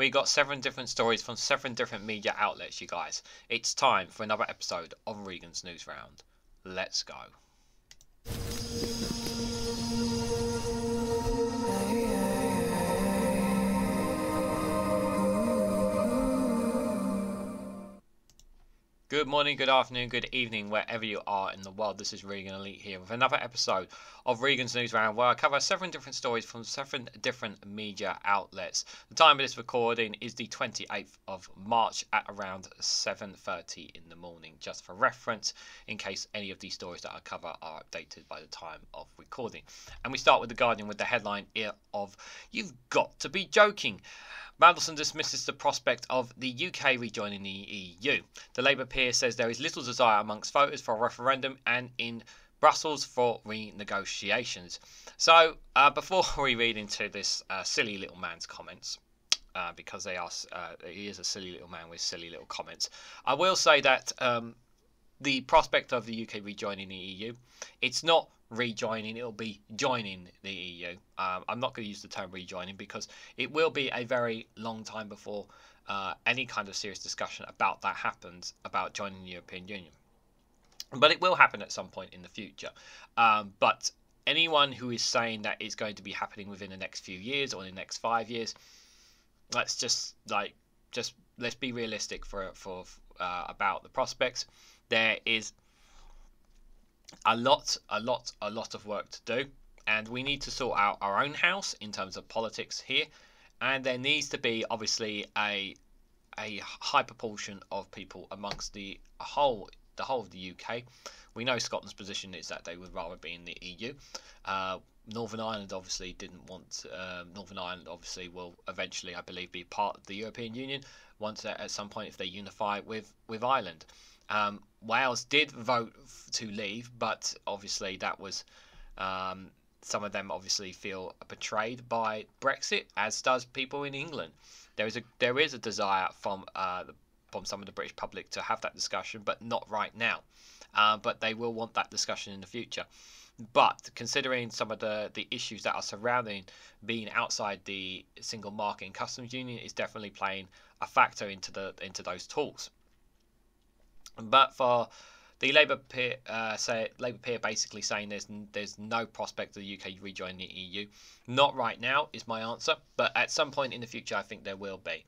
We got seven different stories from seven different media outlets, you guys. It's time for another episode of Regan's News Round. Let's go. Good morning, good afternoon, good evening, wherever you are in the world. This is Regan Elite here with another episode of Regan's News Round, where I cover seven different stories from seven different media outlets. The time of this recording is the 28th of March at around 7:30 in the morning, just for reference, in case any of these stories that I cover are updated by the time of recording. And we start with The Guardian with the headline here of, "You've got to be joking. Mandelson dismisses the prospect of the UK rejoining the EU. The Labour peer says there is little desire amongst voters for a referendum and in Brussels for renegotiations." So before we read into this silly little man's comments, because they are, he is a silly little man with silly little comments, I will say that the prospect of the UK rejoining the EU, it's not rejoining, it'll be joining the EU. I'm not going to use the term rejoining because it will be a very long time before any kind of serious discussion about that happens, about joining the European Union. But it will happen at some point in the future. But anyone who is saying that it's going to be happening within the next few years or in the next 5 years, let's just let's be realistic for about the prospects. There is a lot of work to do, and we need to sort out our own house in terms of politics here, and there needs to be obviously a high proportion of people amongst the whole of the UK. We know Scotland's position is that they would rather be in the EU. Northern Ireland obviously didn't want. Northern Ireland obviously will eventually, I believe, be part of the European Union once at some point if they unify with Ireland. Wales did vote to leave, but obviously that was some of them obviously feel betrayed by Brexit, as does people in England. There is a desire from some of the British public to have that discussion, but not right now. But they will want that discussion in the future. But considering some of the issues that are surrounding being outside the single market and customs union is definitely playing a factor into those talks. But for the Labour peer, basically saying there's no prospect of the UK rejoining the EU. Not right now is my answer, but at some point in the future, I think there will be.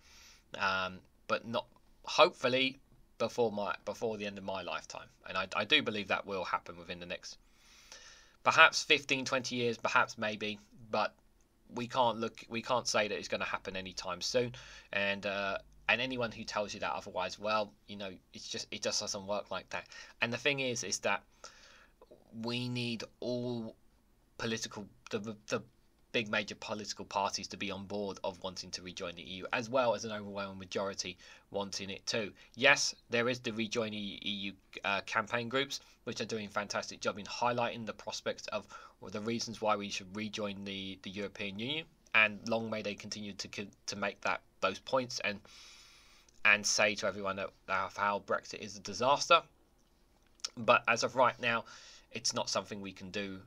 But not hopefully before the end of my lifetime, and I do believe that will happen within the next perhaps 15, 20 years, perhaps maybe, but we can't say that it's going to happen anytime soon, and anyone who tells you that otherwise, well, you know, it just doesn't work like that. And the thing is that we need all political, the big major political parties to be on board of wanting to rejoin the EU, as well as an overwhelming majority wanting it too. Yes, there is the Rejoin EU campaign groups, which are doing a fantastic job in highlighting the prospects of the reasons why we should rejoin the European Union, and long may they continue to make those points and say to everyone that how Brexit is a disaster. But as of right now, it's not something we can do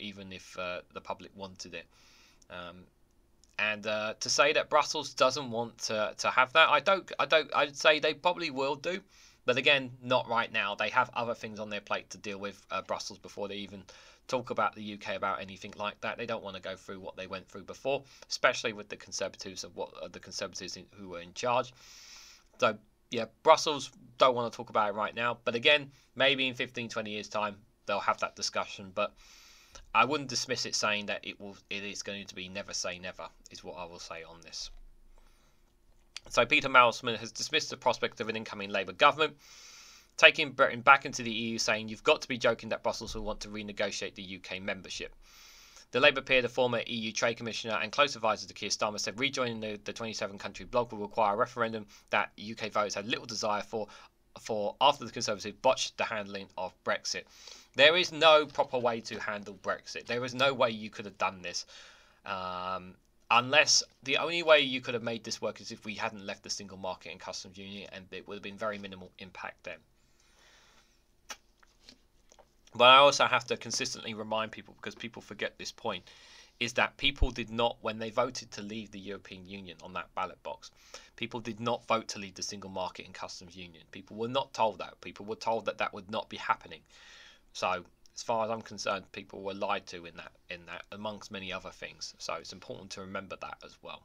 even if the public wanted it. And to say that Brussels doesn't want to have that, I'd say they probably will do, but again, not right now. They have other things on their plate to deal with, Brussels, before they even talk about the UK about anything like that. They don't want to go through what they went through before, especially with the Conservatives who were in charge. So yeah, Brussels don't want to talk about it right now. But again, maybe in 15, 20 years time, they'll have that discussion. But I wouldn't dismiss it saying that it is going to be never say never is what I will say on this. So Peter Mandelson has dismissed the prospect of an incoming Labour government, taking Britain back into the EU, saying you've got to be joking that Brussels will want to renegotiate the UK membership. The Labour peer, the former EU Trade Commissioner and close advisor to Keir Starmer, said rejoining the 27-country bloc will require a referendum that UK voters had little desire for after the Conservatives botched the handling of Brexit. There is no proper way to handle Brexit. There is no way you could have done this. Unless the only way you could have made this work is if we hadn't left the single market and customs union, and it would have been very minimal impact then. But I also have to consistently remind people, because people forget this point, is that people did not, when they voted to leave the European Union on that ballot box, people did not vote to leave the single market and customs union. People were not told that. People were told that that would not be happening. So as far as I'm concerned, people were lied to in that, amongst many other things. So it's important to remember that as well.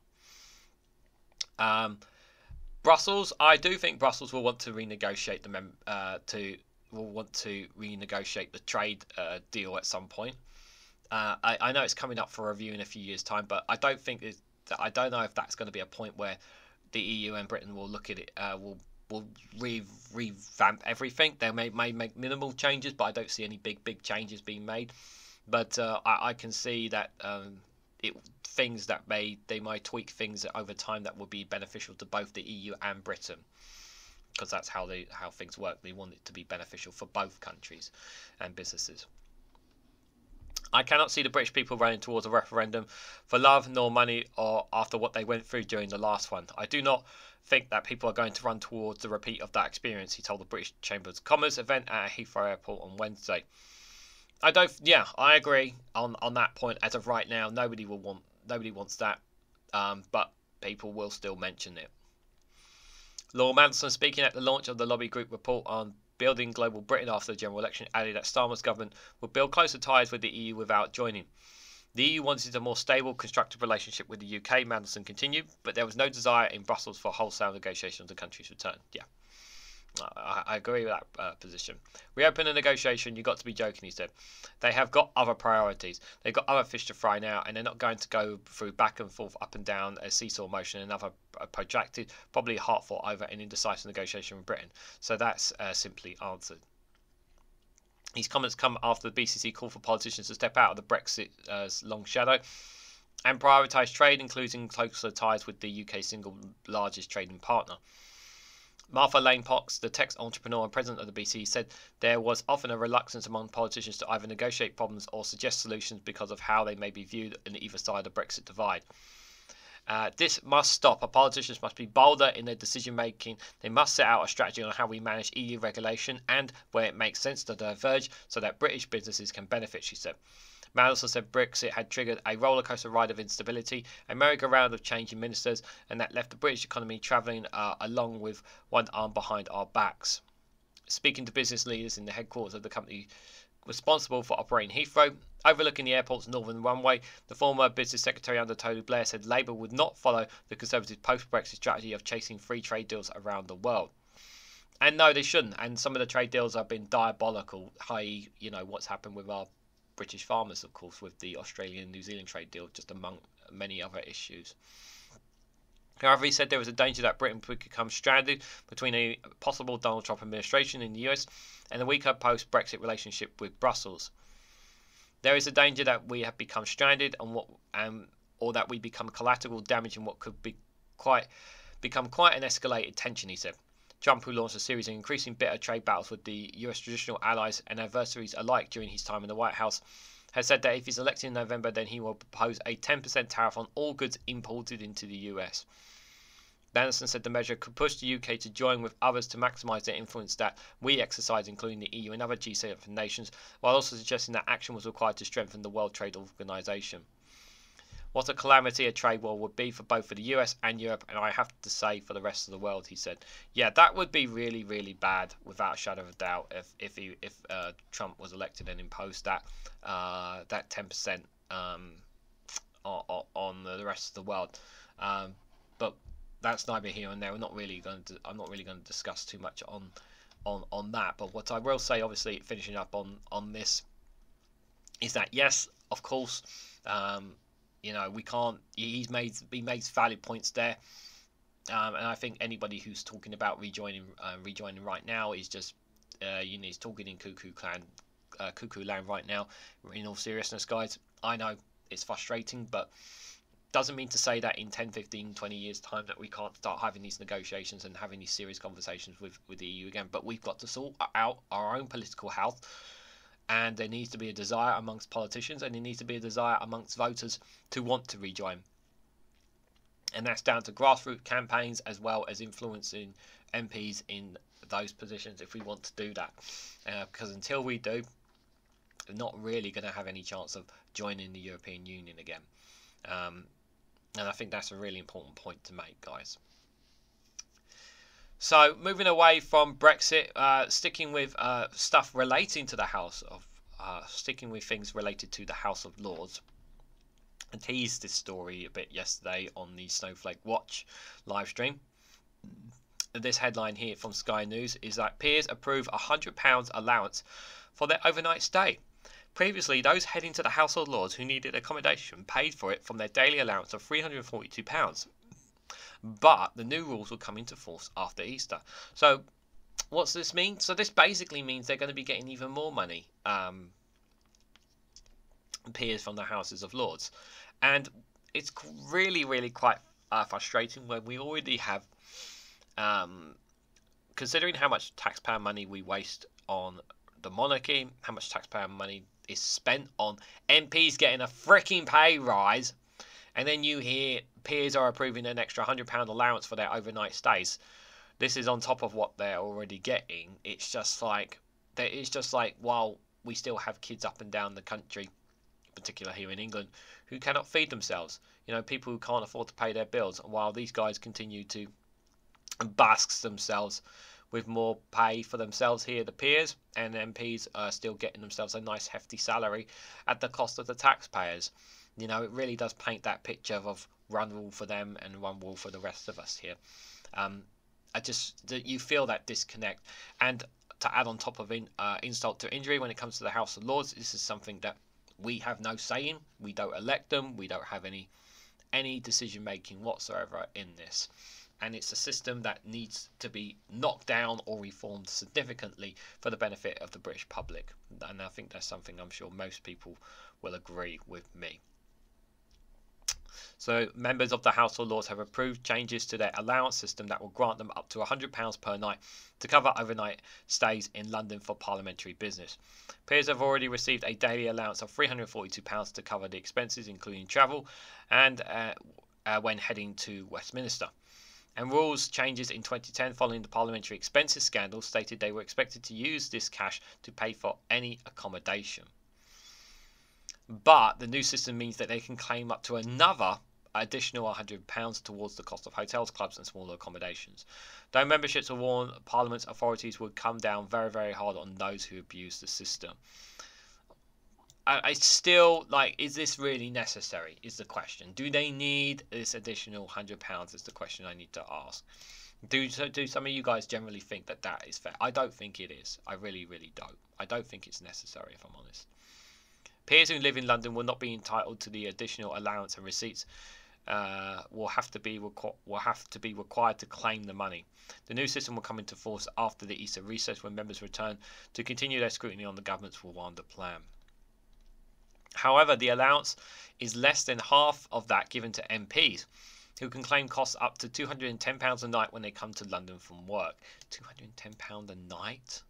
Brussels, I do think Brussels will want to renegotiate the trade deal at some point. I know it's coming up for review in a few years' time, but I don't think I don't know if that's going to be a point where the EU and Britain will look at it, will revamp everything. They may make minimal changes, but I don't see any big changes being made. But I can see that things that they might tweak things over time that would be beneficial to both the EU and Britain, because that's how things work. They want it to be beneficial for both countries and businesses. I cannot see the British people running towards a referendum for love nor money or after what they went through during the last one. I do not think that people are going to run towards the repeat of that experience, he told the British Chamber of Commerce event at Heathrow Airport on Wednesday. I agree on that point. As of right now, nobody wants that, but people will still mention it. Lord Mandelson, speaking at the launch of the lobby group report on building global Britain after the general election, added that Starmer's government would build closer ties with the EU without joining. The EU wanted a more stable, constructive relationship with the UK, Mandelson continued, but there was no desire in Brussels for wholesale negotiations of the country's return. Yeah, I agree with that position. Reopen a negotiation, you've got to be joking, he said. They have got other priorities. They've got other fish to fry now, and they're not going to go through back and forth, up and down, a seesaw motion, another protracted, probably heartfelt over an indecisive negotiation with Britain. So that's simply answered. These comments come after the BCC call for politicians to step out of the Brexit's long shadow and prioritise trade, including closer ties with the UK's single largest trading partner. Martha Lane Fox, the tech entrepreneur and president of the BBC, said there was often a reluctance among politicians to either negotiate problems or suggest solutions because of how they may be viewed on either side of the Brexit divide. This must stop. Our politicians must be bolder in their decision making. They must set out a strategy on how we manage EU regulation and, where it makes sense, to diverge so that British businesses can benefit, she said. Mandelson said Brexit had triggered a rollercoaster ride of instability, a merry-go-round of changing ministers, and that left the British economy travelling along with one arm behind our backs. Speaking to business leaders in the headquarters of the company responsible for operating Heathrow, overlooking the airport's northern runway, the former business secretary under Tony Blair said Labour would not follow the Conservative post-Brexit strategy of chasing free trade deals around the world. And no, they shouldn't. And some of the trade deals have been diabolical, i.e., you know, what's happened with our British farmers, of course, with the Australian and New Zealand trade deal, just among many other issues. However, he said there was a danger that Britain could become stranded between a possible Donald Trump administration in the US and a weaker post-Brexit relationship with Brussels. There is a danger that we have become stranded and or that we become collateral damage in what could become quite an escalated tension, he said. Trump, who launched a series of increasingly bitter trade battles with the US traditional allies and adversaries alike during his time in the White House, has said that if he's elected in November, then he will propose a 10% tariff on all goods imported into the US. Mandelson said the measure could push the UK to join with others to maximise their influence that we exercise, including the EU and other G7 nations, while also suggesting that action was required to strengthen the World Trade Organization. What a calamity a trade war would be for both for the US and Europe, and I have to say for the rest of the world, he said. Yeah, that would be really, really bad, without a shadow of a doubt, if Trump was elected and imposed that 10% on the rest of the world. But that's neither here and there. I'm not really going to discuss too much on that. But what I will say, obviously, finishing up on this, is that yes, of course. You know, we can't. He made valid points there, and I think anybody who's talking about rejoining right now is just, he's talking in cuckoo land right now. In all seriousness, guys, I know it's frustrating, but doesn't mean to say that in 10, 15, 20 years' time that we can't start having these negotiations and having these serious conversations with the EU again. But we've got to sort out our own political health. And there needs to be a desire amongst politicians, and there needs to be a desire amongst voters to want to rejoin. And that's down to grassroots campaigns as well as influencing MPs in those positions if we want to do that. Because until we do, They're not really going to have any chance of joining the European Union again. And I think that's a really important point to make, guys. So moving away from Brexit, sticking with stuff relating to the House of, sticking with things related to the House of Lords. I teased this story a bit yesterday on the Snowflake Watch live stream. This headline here from Sky News is that peers approve a £100 allowance for their overnight stay. Previously, those heading to the House of Lords who needed accommodation paid for it from their daily allowance of £342. But the new rules will come into force after Easter. So what's this mean? So this basically means they're going to be getting even more money, peers from the Houses of Lords. And it's really, really quite frustrating when we already have, considering how much taxpayer money we waste on the monarchy, how much taxpayer money is spent on MPs getting a freaking pay rise, and then you hear peers are approving an extra £100 allowance for their overnight stays. This is on top of what they're already getting. It's just like, while we still have kids up and down the country, particularly here in England, who cannot feed themselves, you know, people who can't afford to pay their bills, while these guys continue to bask themselves with more pay for themselves here, the peers and MPs are still getting themselves a nice hefty salary at the cost of the taxpayers. You know, it really does paint that picture of one rule for them and one rule for the rest of us here. I just, you feel that disconnect. And to add on top of insult to injury, when it comes to the House of Lords, this is something that we have no say in. We don't elect them. We don't have any decision making whatsoever in this. And it's a system that needs to be knocked down or reformed significantly for the benefit of the British public. And I think that's something I'm sure most people will agree with me. So members of the House of Lords have approved changes to their allowance system that will grant them up to £100 per night to cover overnight stays in London for parliamentary business. Peers have already received a daily allowance of £342 to cover the expenses, including travel, and when heading to Westminster. And rules changes in 2010 following the parliamentary expenses scandal stated they were expected to use this cash to pay for any accommodation. But the new system means that they can claim up to another additional £100 towards the cost of hotels, clubs and smaller accommodations. Though memberships are warned, Parliament's authorities would come down very, very hard on those who abuse the system. It's still like, is this really necessary is the question. Do they need this additional £100 is the question I need to ask. Do some of you guys generally think that that is fair? I don't think it is. I really, really don't. I don't think it's necessary, if I'm honest. Peers who live in London will not be entitled to the additional allowance, and receipts will have to be required to claim the money. The new system will come into force after the Easter recess, when members return to continue their scrutiny on the government's Rwanda plan. However, the allowance is less than half of that given to MPs, who can claim costs up to £210 a night when they come to London from work. £210 a night?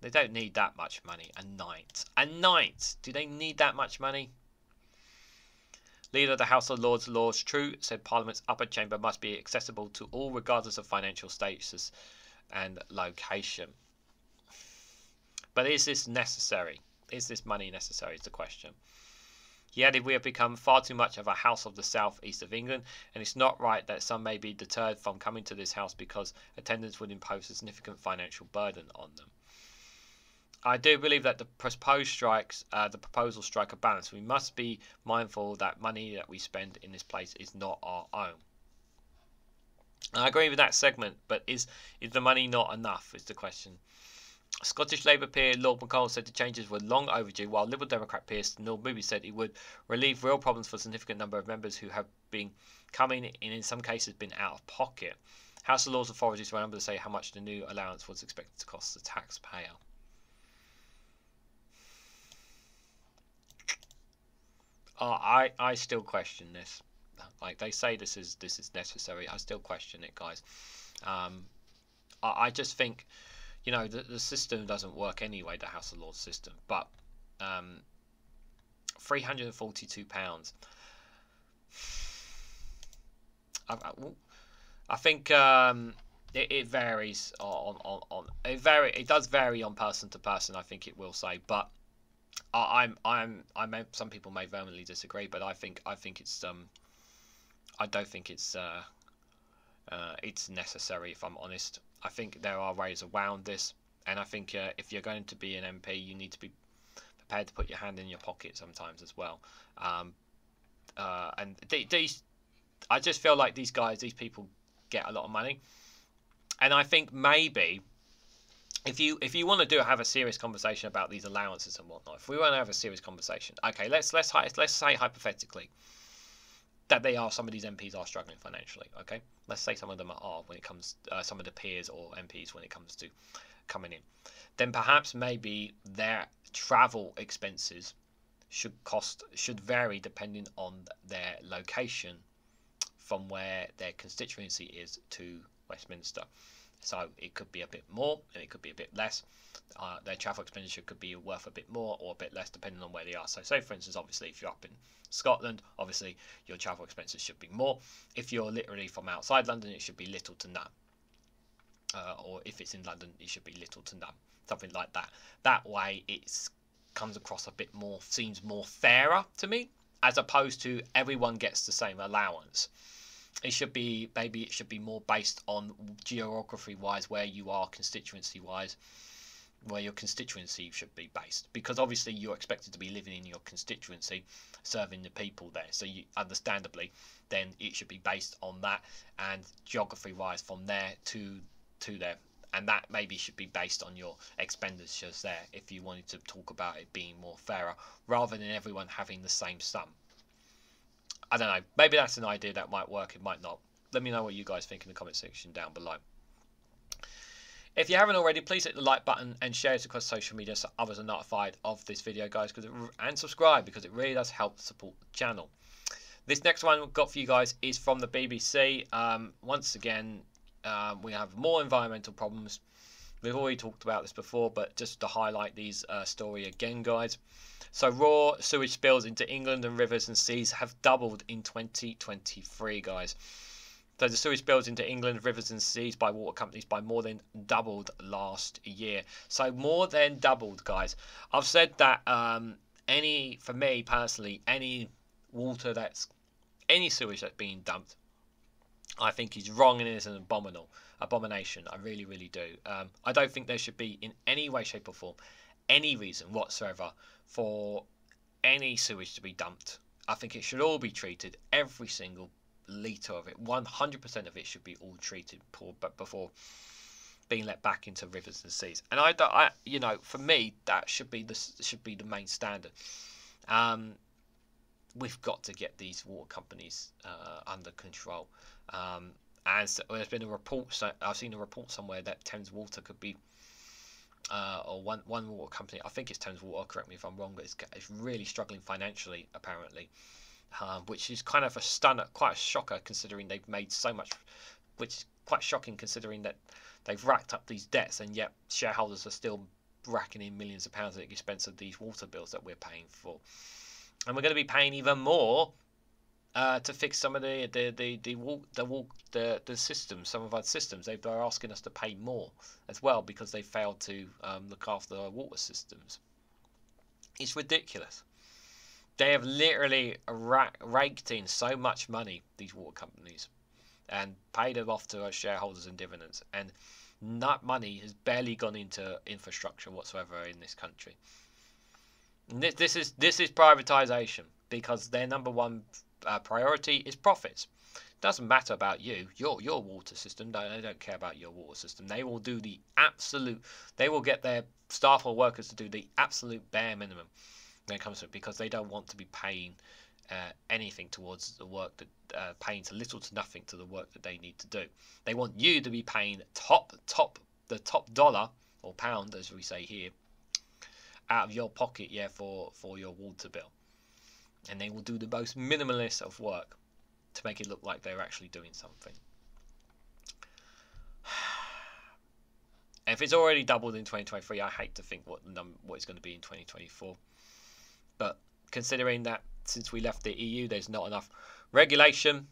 They don't need that much money a night. A night! Do they need that much money? Leader of the House of Lords, Liz Truss, said Parliament's upper chamber must be accessible to all regardless of financial status and location. But is this necessary? Is this money necessary is the question. He added, we have become far too much of a house of the south east of England, and it's not right that some may be deterred from coming to this house because attendance would impose a significant financial burden on them. I do believe that the proposals strike a balance. We must be mindful that money that we spend in this place is not our own. I agree with that segment, but is the money not enough is the question. Scottish Labour peer Lord McConnell said the changes were long overdue, while Liberal Democrat peer Neil Moody said it would relieve real problems for a significant number of members who have been coming and in some cases been out of pocket. House of Lords authorities were unable to say how much the new allowance was expected to cost the taxpayer. I still question this. Like, they say this is necessary. I still question it, guys. I just think, you know, the system doesn't work anyway, the House of Lords system. But £342. I think it varies it does vary on person to person, I think it will say, but some people may vehemently disagree, but I think it's I don't think it's necessary, if I'm honest. I think there are ways around this, and I think if you're going to be an MP, you need to be prepared to put your hand in your pocket sometimes as well. And these, I just feel like these guys, these people get a lot of money, and I think maybe if you want to have a serious conversation about these allowances and whatnot, if we want to have a serious conversation, okay, let's say hypothetically that they are, some of these MPs are struggling financially. Okay, let's say some of them are when it comes some of the peers or MPs when it comes to coming in, then perhaps maybe their travel expenses should vary depending on their location from where their constituency is to Westminster. So it could be a bit more and it could be a bit less. Their travel expenditure could be worth a bit more or a bit less depending on where they are. So say for instance, obviously if you're up in Scotland, obviously your travel expenses should be more. If you're literally from outside London, it should be little to none. Or if it's in London, it should be little to none. Something like that. That way it comes across a bit more, seems more fairer to me, as opposed to everyone gets the same allowance. It should be, maybe it should be more based on geography wise, where you are constituency wise, where your constituency should be based, because obviously you're expected to be living in your constituency, serving the people there, so you understandably then it should be based on that, and geography wise from there to there, and that maybe should be based on your expenditures there if you wanted to talk about it being more fairer rather than everyone having the same sum. I don't know, maybe that's an idea that might work, it might not. Let me know what you guys think in the comment section down below. If you haven't already, please hit the like button and share it across social media so others are notified of this video, guys, and subscribe, because it really does help support the channel. This next one we've got for you guys is from the BBC. Once again, we have more environmental problems. We've already talked about this before, but just to highlight these story again, guys. So raw sewage spills into England and rivers and seas have doubled in 2023, guys. So the sewage spills into England, rivers and seas by water companies by more than doubled last year. So more than doubled, guys. I've said that for me personally, any water that's, any sewage that's being dumped, I think is wrong and is an abomination. I really, really do. I don't think there should be in any way, shape or form any reason whatsoever for any sewage to be dumped. I think it should all be treated, every single litre of it, 100% of it should be all treated before being let back into rivers and seas. And I you know, for me, that should be the main standard. We've got to get these water companies under control. And so there's been a report, so I've seen a report somewhere that Thames Water could be, or one water company, I think it's Thames Water, correct me if I'm wrong, but it's really struggling financially, apparently, which is kind of a stunner, quite a shocker considering they've made so much, which is quite shocking considering that they've racked up these debts and yet shareholders are still racking in millions of pounds at the expense of these water bills that we're paying for. And we're going to be paying even more to fix some of the systems, some of our systems. They're asking us to pay more as well because they failed to look after our water systems. It's ridiculous. They have literally raked in so much money, these water companies, and paid them off to our shareholders and dividends. And that money has barely gone into infrastructure whatsoever in this country. This is privatization, because their number one priority is profits. Doesn't matter about you, your water system. They don't care about your water system. They will do the absolute. They will get their staff or workers to do the absolute bare minimum when it comes to it, because they don't want to be paying anything towards the work that paying to little to nothing to the work that they need to do. They want you to be paying the top dollar or pound, as we say here, out of your pocket, yeah, for your water bill, and they will do the most minimalist of work to make it look like they're actually doing something. If it's already doubled in 2023, I hate to think what it's going to be in 2024. But considering that since we left the EU, there's not enough regulation,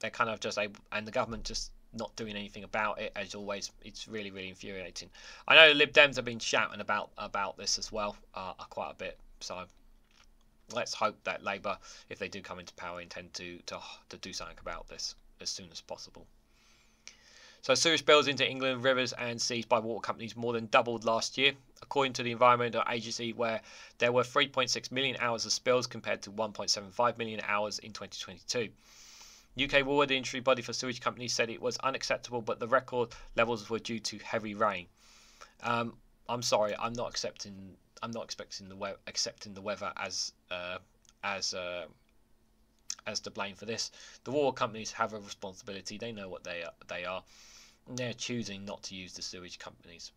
they're kind of just able, and the government just not doing anything about it, as always. It's really, really infuriating. I know the Lib Dems have been shouting about this as well quite a bit. So let's hope that Labour, if they do come into power, intend to do something about this as soon as possible. So sewage bills into England, rivers and seas by water companies more than doubled last year, according to the Environment Agency, where there were 3.6 million hours of spills compared to 1.75 million hours in 2022. UK Water, the industry body for sewage companies, said it was unacceptable, but the record levels were due to heavy rain. I'm sorry, I'm not accepting the weather as to blame for this. The water companies have a responsibility. They know what they are. And they're choosing not to use the sewage companies.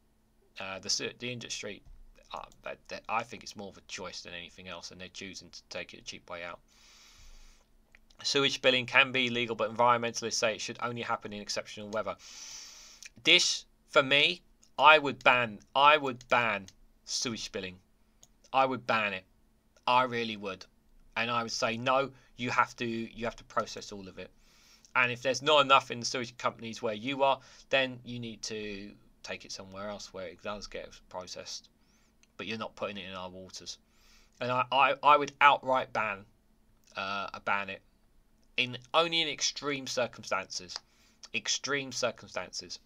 The industry, I think it's more of a choice than anything else, and they're choosing to take it a cheap way out. Sewage spilling can be illegal, but environmentalists say it should only happen in exceptional weather. This, for me, I would ban sewage spilling. I would ban it. I really would. And I would say, no, you have to process all of it. And if there's not enough in the sewage companies where you are, then you need to take it somewhere else where it does get processed. But you're not putting it in our waters. And I would outright ban it. Only in extreme circumstances. Extreme circumstances.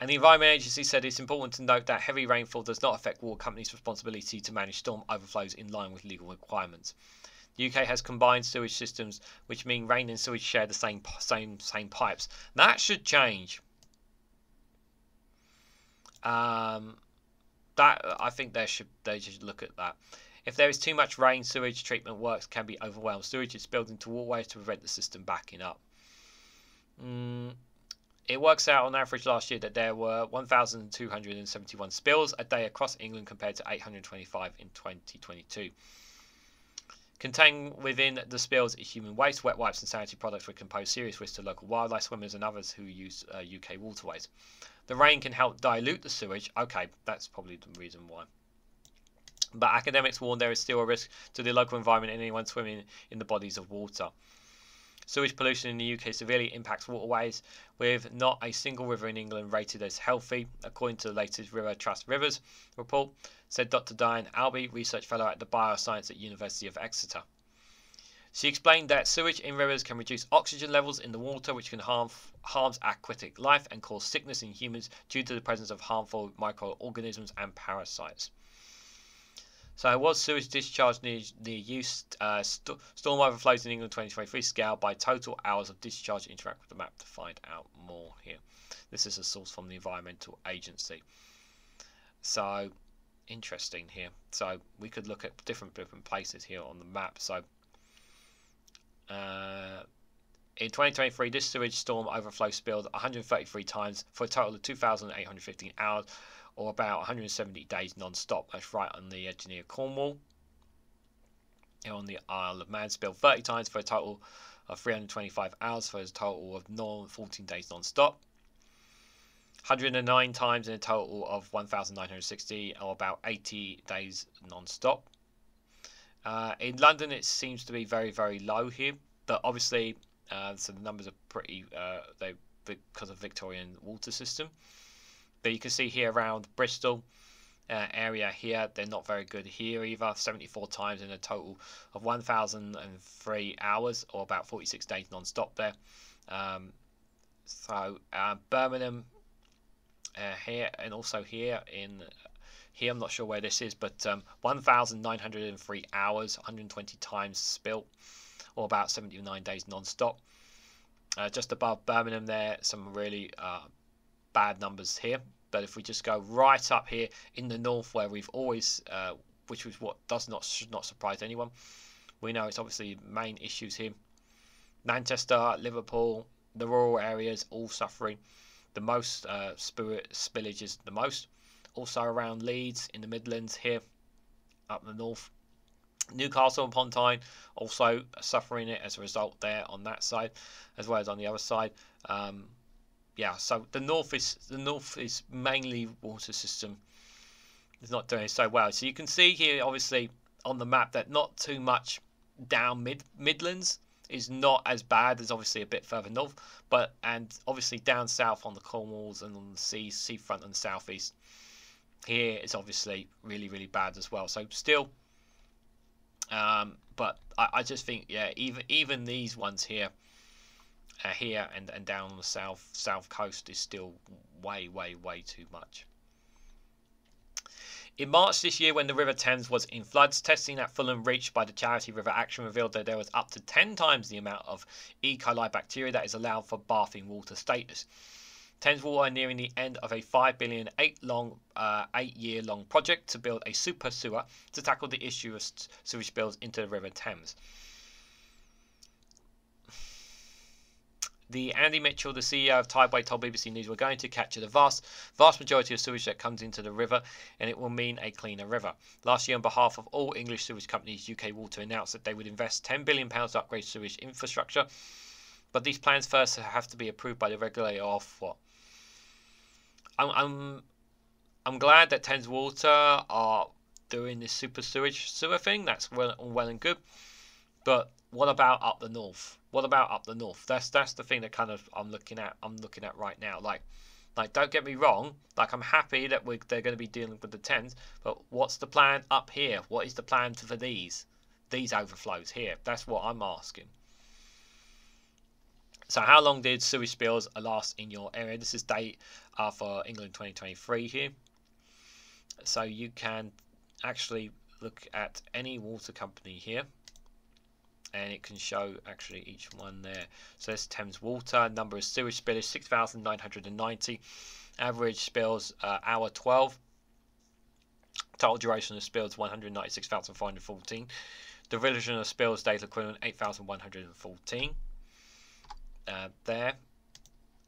And the Environment Agency said it's important to note that heavy rainfall does not affect water companies' responsibility to manage storm overflows in line with legal requirements. The UK has combined sewage systems, which mean rain and sewage share the same pipes. That should change. I think they should look at that. If there is too much rain, sewage treatment works can be overwhelmed. Sewage is spilled into waterways to prevent the system backing up. It works out on average last year that there were 1,271 spills a day across England compared to 825 in 2022. Contained within the spills is human waste, wet wipes and sanitary products which can pose serious risks to local wildlife, swimmers and others who use UK waterways. The rain can help dilute the sewage. Okay, that's probably the reason why. But academics warn there is still a risk to the local environment and anyone swimming in the bodies of water. Sewage pollution in the UK severely impacts waterways, with not a single river in England rated as healthy, according to the latest River Trust Rivers report, said Dr. Diane Alby, research fellow at the Bioscience at University of Exeter. She explained that sewage in rivers can reduce oxygen levels in the water, which can harms aquatic life and cause sickness in humans due to the presence of harmful microorganisms and parasites. So was sewage discharge near use? Storm overflows in England 2023 scaled by total hours of discharge. Interact with the map to find out more here. This is a source from the Environmental Agency. So interesting here. So we could look at different places here on the map. So in 2023, this sewage storm overflow spilled 133 times for a total of 2,815 hours. Or about 170 days non-stop. That's right on the edge near Cornwall. Here on the Isle of Man, spilled 30 times for a total of 325 hours for a total of 14 days non-stop. 109 times in a total of 1,960, or about 80 days non-stop. In London, it seems to be very, very low here, but obviously, so the numbers are pretty, because of Victorian water system. But you can see here around Bristol area here, they're not very good here either. 74 times in a total of 1,003 hours, or about 46 days non-stop there. Birmingham here, and also here in here, I'm not sure where this is, but 1,903 hours, 120 times spilt, or about 79 days non-stop. Just above Birmingham there, some really bad numbers here, but if we just go right up here in the north, where we've always which was what does not surprise anyone, we know it's obviously main issues here. Manchester, Liverpool, the rural areas all suffering the most spillages the most. Also around Leeds in the Midlands here up the north, Newcastle and Pontine also suffering it as a result there on that side, as well as on the other side. Yeah, so the north is mainly water system. It's not doing so well. So you can see here, obviously, on the map that not too much down Midlands. is not as bad as obviously a bit further north, but and obviously down south on the Cornwalls and on the seafront and the southeast, here it's obviously really, really bad as well. So still, but I just think, yeah, even these ones here, and down on the south coast is still way too much. In March this year, when the River Thames was in floods, testing at Fulham reached by the charity River Action revealed that there was up to 10 times the amount of E. coli bacteria that is allowed for bathing water status. Thames Water are nearing the end of a £5 billion, 8-year-long project to build a super sewer to tackle the issue of sewage spills into the River Thames. The Andy Mitchell, the CEO of Tideway, told BBC News, we're going to capture the vast majority of sewage that comes into the river, and it will mean a cleaner river. Last year, on behalf of all English sewage companies, UK Water announced that they would invest £10 billion to upgrade sewage infrastructure. But these plans first have to be approved by the regulator of what? I'm glad that Thames Water are doing this super sewer thing. That's well and good. But what about up the north? What about up the north? That's the thing that kind of I'm looking at right now. Like don't get me wrong. Like I'm happy that they're going to be dealing with the Thames, but what's the plan up here? What is the plan for these overflows here? That's what I'm asking. So how long did sewage spills last in your area? This is date for England 2023 here. So you can actually look at any water company here, and it can show actually each one there. So there's Thames Water, number of sewage spills 6,990, average spills hour 12, total duration of spills 196,414, division of spills data equivalent 8,114 there.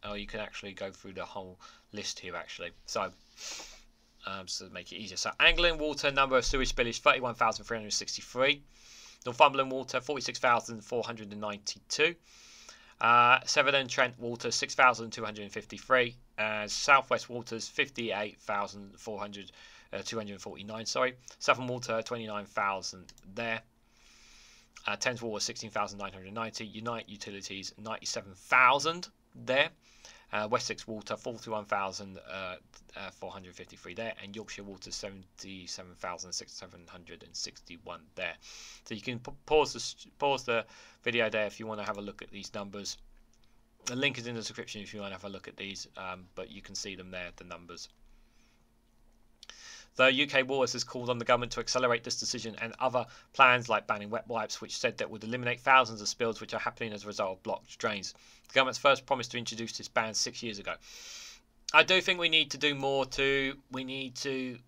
Oh, you can actually go through the whole list here actually. So so to make it easier, so Anglian Water, number of sewage spills 31,363. Northumberland Water, 46,492. Severn and Trent Water, 6,253. Southwest Waters, 58,249. Sorry. Southern Water, 29,000 there. Thames Water, 16,990. Unite Utilities, 97,000 there. Wessex Water, 41,453 there, and Yorkshire Water, 77,761 there. So you can pause the video there if you want to have a look at these numbers. The link is in the description if you want to have a look at these, but you can see them there, the numbers. The UK Waters has called on the government to accelerate this decision and other plans like banning wet wipes, which said that would eliminate thousands of spills which are happening as a result of blocked drains. The government's first promised to introduce this ban 6 years ago. I do think we need to do more to, we need to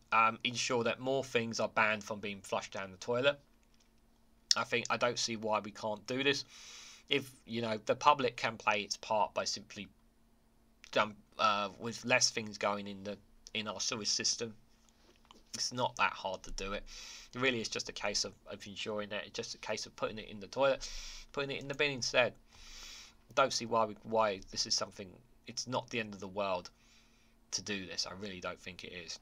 ensure that more things are banned from being flushed down the toilet. I don't see why we can't do this. If, you know, the public can play its part by simply dump, with less things going in our sewage system. It's not that hard to do it. It really is just a case of ensuring that it's just a case of putting it in the toilet, putting it in the bin instead. I don't see why this is something. It's not the end of the world to do this. I really don't think it is.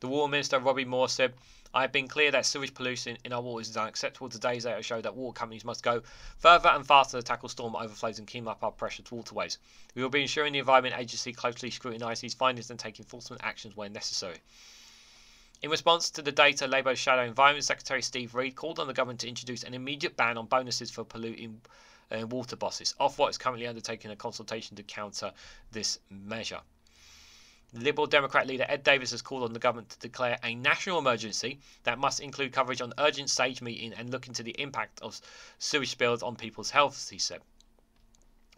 The Water Minister, Robbie Moore, said, I have been clear that sewage pollution in our waters is unacceptable. Today's data show that water companies must go further and faster to tackle storm overflows and keep up our pressured waterways. We will be ensuring the Environment Agency closely scrutinises these findings and take enforcement actions where necessary. In response to the data, Labour Shadow Environment Secretary Steve Reid called on the government to introduce an immediate ban on bonuses for polluting water bosses. Ofwat is currently undertaking a consultation to counter this measure. Liberal Democrat leader Ed Davis has called on the government to declare a national emergency that must include coverage on urgent SAGE meeting and look into the impact of sewage spills on people's health, he said.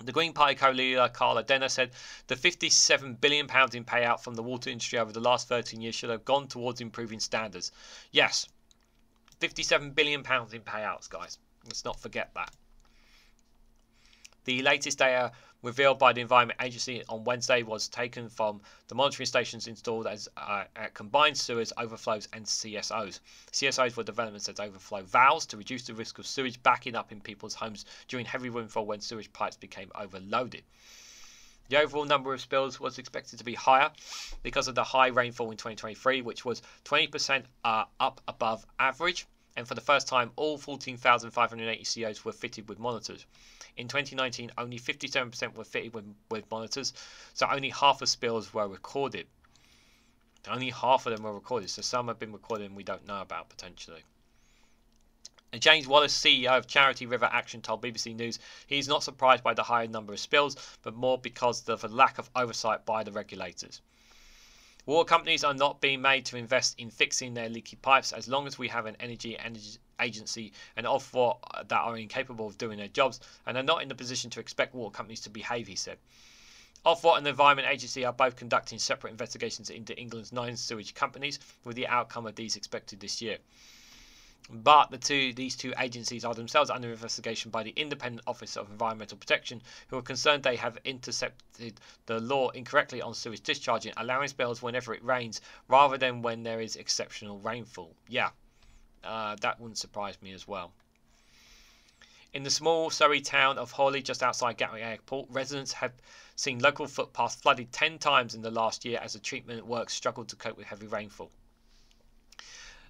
The Green Party co-leader Carla Denner said the £57 billion in payout from the water industry over the last 13 years should have gone towards improving standards. Yes, £57 billion in payouts, guys. Let's not forget that. The latest data revealed by the Environment Agency on Wednesday was taken from the monitoring stations installed at combined sewers, overflows and CSOs. CSOs were developments as overflow valves to reduce the risk of sewage backing up in people's homes during heavy rainfall when sewage pipes became overloaded. The overall number of spills was expected to be higher because of the high rainfall in 2023, which was 20% up above average. and for the first time all 14,580 COs were fitted with monitors. In 2019 only 57% were fitted with monitors, so only half of spills were recorded. Only half of them were recorded, so some have been recorded and we don't know about potentially. And James Wallace, CEO of charity River Action, told BBC News he's not surprised by the higher number of spills, but more because of a lack of oversight by the regulators. Water companies are not being made to invest in fixing their leaky pipes. As long as we have an energy agency and Ofwat that are incapable of doing their jobs, and are not in the position to expect water companies to behave, he said. Ofwat and the Environment Agency are both conducting separate investigations into England's 9 sewage companies, with the outcome of these expected this year. But these two agencies are themselves under investigation by the Independent Office of Environmental Protection, who are concerned they have intercepted the law incorrectly on sewage discharging, allowing spills whenever it rains rather than when there is exceptional rainfall. Yeah, that wouldn't surprise me as well. In the small Surrey town of Horley, just outside Gatwick Airport, residents have seen local footpaths flooded 10 times in the last year as the treatment works struggled to cope with heavy rainfall.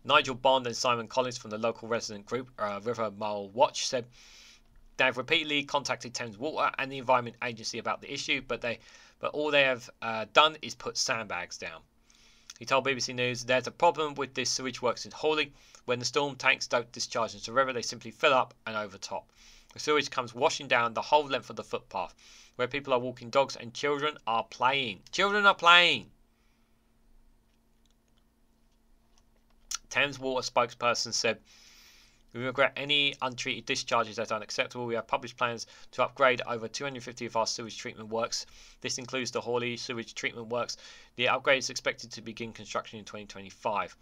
Nigel Bond and Simon Collins from the local resident group River Mole Watch said they have repeatedly contacted Thames Water and the Environment Agency about the issue, but all they have done is put sandbags down. He told BBC News, "There's a problem with this sewage works in Horley. When the storm tanks don't discharge into the river, they simply fill up and overtop. The sewage comes washing down the whole length of the footpath, where people are walking dogs and children are playing. Children are playing." Thames Water spokesperson said, "We regret any untreated discharges as unacceptable. We have published plans to upgrade over 250 of our sewage treatment works. This includes the Horley sewage treatment works. The upgrade is expected to begin construction in 2025.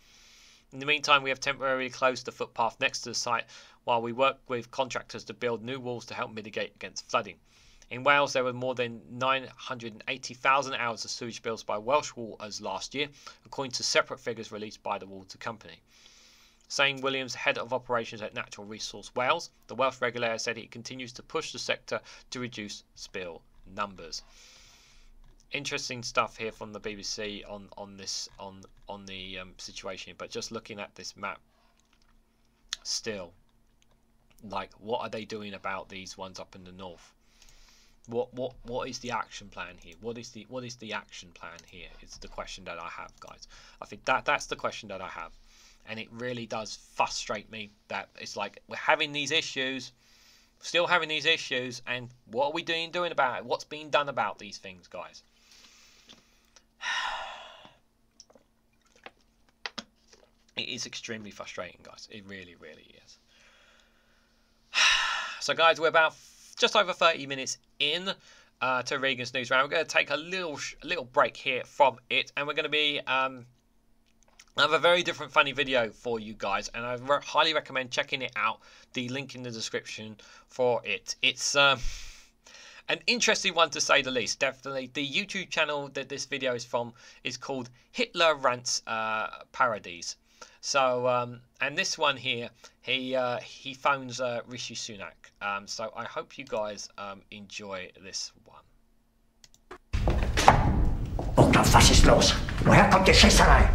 In the meantime, we have temporarily closed the footpath next to the site while we work with contractors to build new walls to help mitigate against flooding." In Wales, there were more than 980,000 hours of sewage bills by Welsh waters last year, according to separate figures released by the water company. Shane Williams, head of operations at Natural Resource Wales, the Welsh regulator, said he continues to push the sector to reduce spill numbers. Interesting stuff here from the BBC on the situation, but just looking at this map, still, like, what are they doing about these ones up in the north? What is the action plan here? What is the action plan here? It's the question that I have, guys. I think that's the question that I have, and it really does frustrate me that it's like we're having these issues, still having these issues, and what are we doing about it? What's being done about these things, guys? It is extremely frustrating, guys. It really, really is. So, guys, we're about just over 30 minutes in to Regan's news round. We're going to take a little break here from it, and we're going to be have a very different funny video for you guys, and I highly recommend checking it out. The link in the description for it. It's an interesting one to say the least. Definitely, the YouTube channel that this video is from is called Hitler Rants Parodies. So, and this one here, he phones Rishi Sunak. So I hope you guys enjoy this one. Unter was ist los? Woher kommt die Schießerei?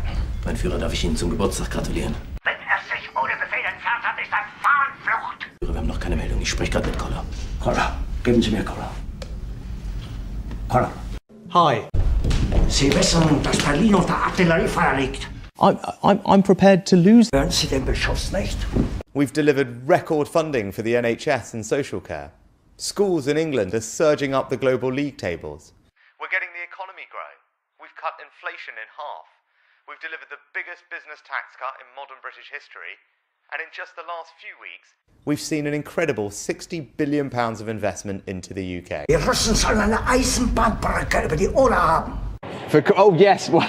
Mein Führer, darf ich Ihnen zum Geburtstag gratulieren? Wenn er sich ohne Befehl entfernt hat, ist ein Fahnenflucht. Wir haben noch keine Meldung. Ich spreche gerade mit Koller. Koller, geben Sie mir Koller. Koller. Hi. Sie wissen, dass Berlin unter Artilleriefeuer liegt. I'm prepared to lose. We've delivered record funding for the NHS and social care. Schools in England are surging up the global league tables. We're getting the economy growing. We've cut inflation in half. We've delivered the biggest business tax cut in modern British history. And in just the last few weeks, we've seen an incredible £60 billion of investment into the UK. Die Russen sollen eine Eisenbahnbrücke über die Oder haben. Oh yes, well,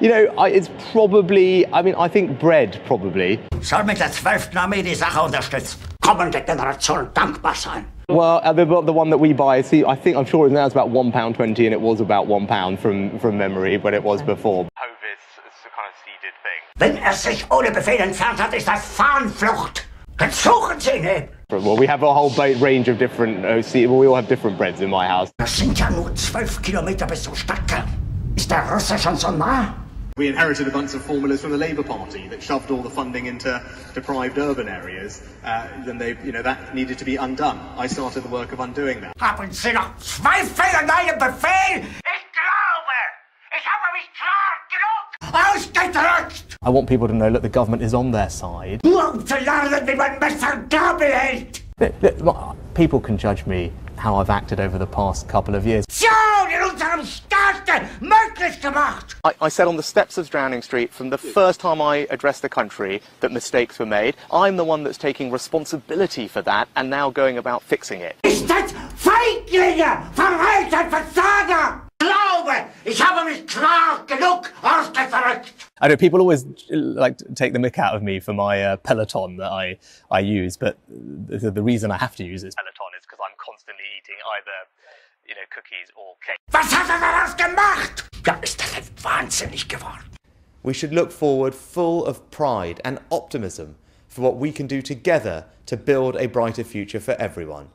you know, it's probably, I mean, I think bread, probably. Soll mit der 12. Armee die Sache unterstützen. Kommende Generation dankbar sein. Well, the one that we buy, see, I think, I'm sure now it's about £1.20, and it was about £1 from memory, but it was before. It's the kind of seeded thing. Wenn er sich ohne Befehl entfernt hat, ist das Fahnenflucht. Dann suchen Sie ihn eben. Well, we have a whole range of different, we all have different breads in my house. Das sind ja nur 12 Kilometer bis zur Stadt. Is the Russian so near? We inherited a bunch of formulas from the Labour Party that shoved all the funding into deprived urban areas, and they, that needed to be undone. I started the work of undoing that. Haben Sie noch 2 Fehler Befehl? Ich glaube, ich habe mich klar genug ausgedrückt. I want people to know that the government is on their side. People can judge me how I've acted over the past couple of years. I said on the steps of Downing Street from the first time I addressed the country that mistakes were made. I'm the one that's taking responsibility for that and now going about fixing it. I know people always like take the mick out of me for my Peloton that I use, but the reason I have to use this Peloton is because I'm constantly eating either cookies or cake. Was hat daraus gemacht? Da ist das wahnsinnig geworden. We should look forward full of pride and optimism for what we can do together to build a brighter future for everyone.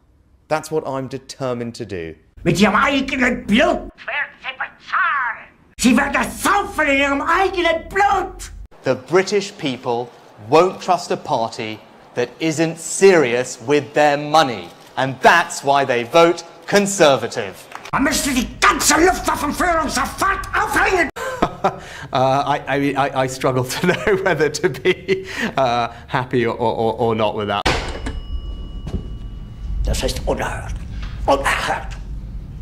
That's what I'm determined to do. Mit ihrem eigenen Blut werden sie bezahlen. Sie werden saufen in ihrem eigenen Blut. The British people won't trust a party that isn't serious with their money, and that's why they vote Conservative. Man müsste die ganze Luftwaffenführungsabfahrt aufhängen. I struggle to know whether to be happy or not with that. Das ist unerhört. Unerhört.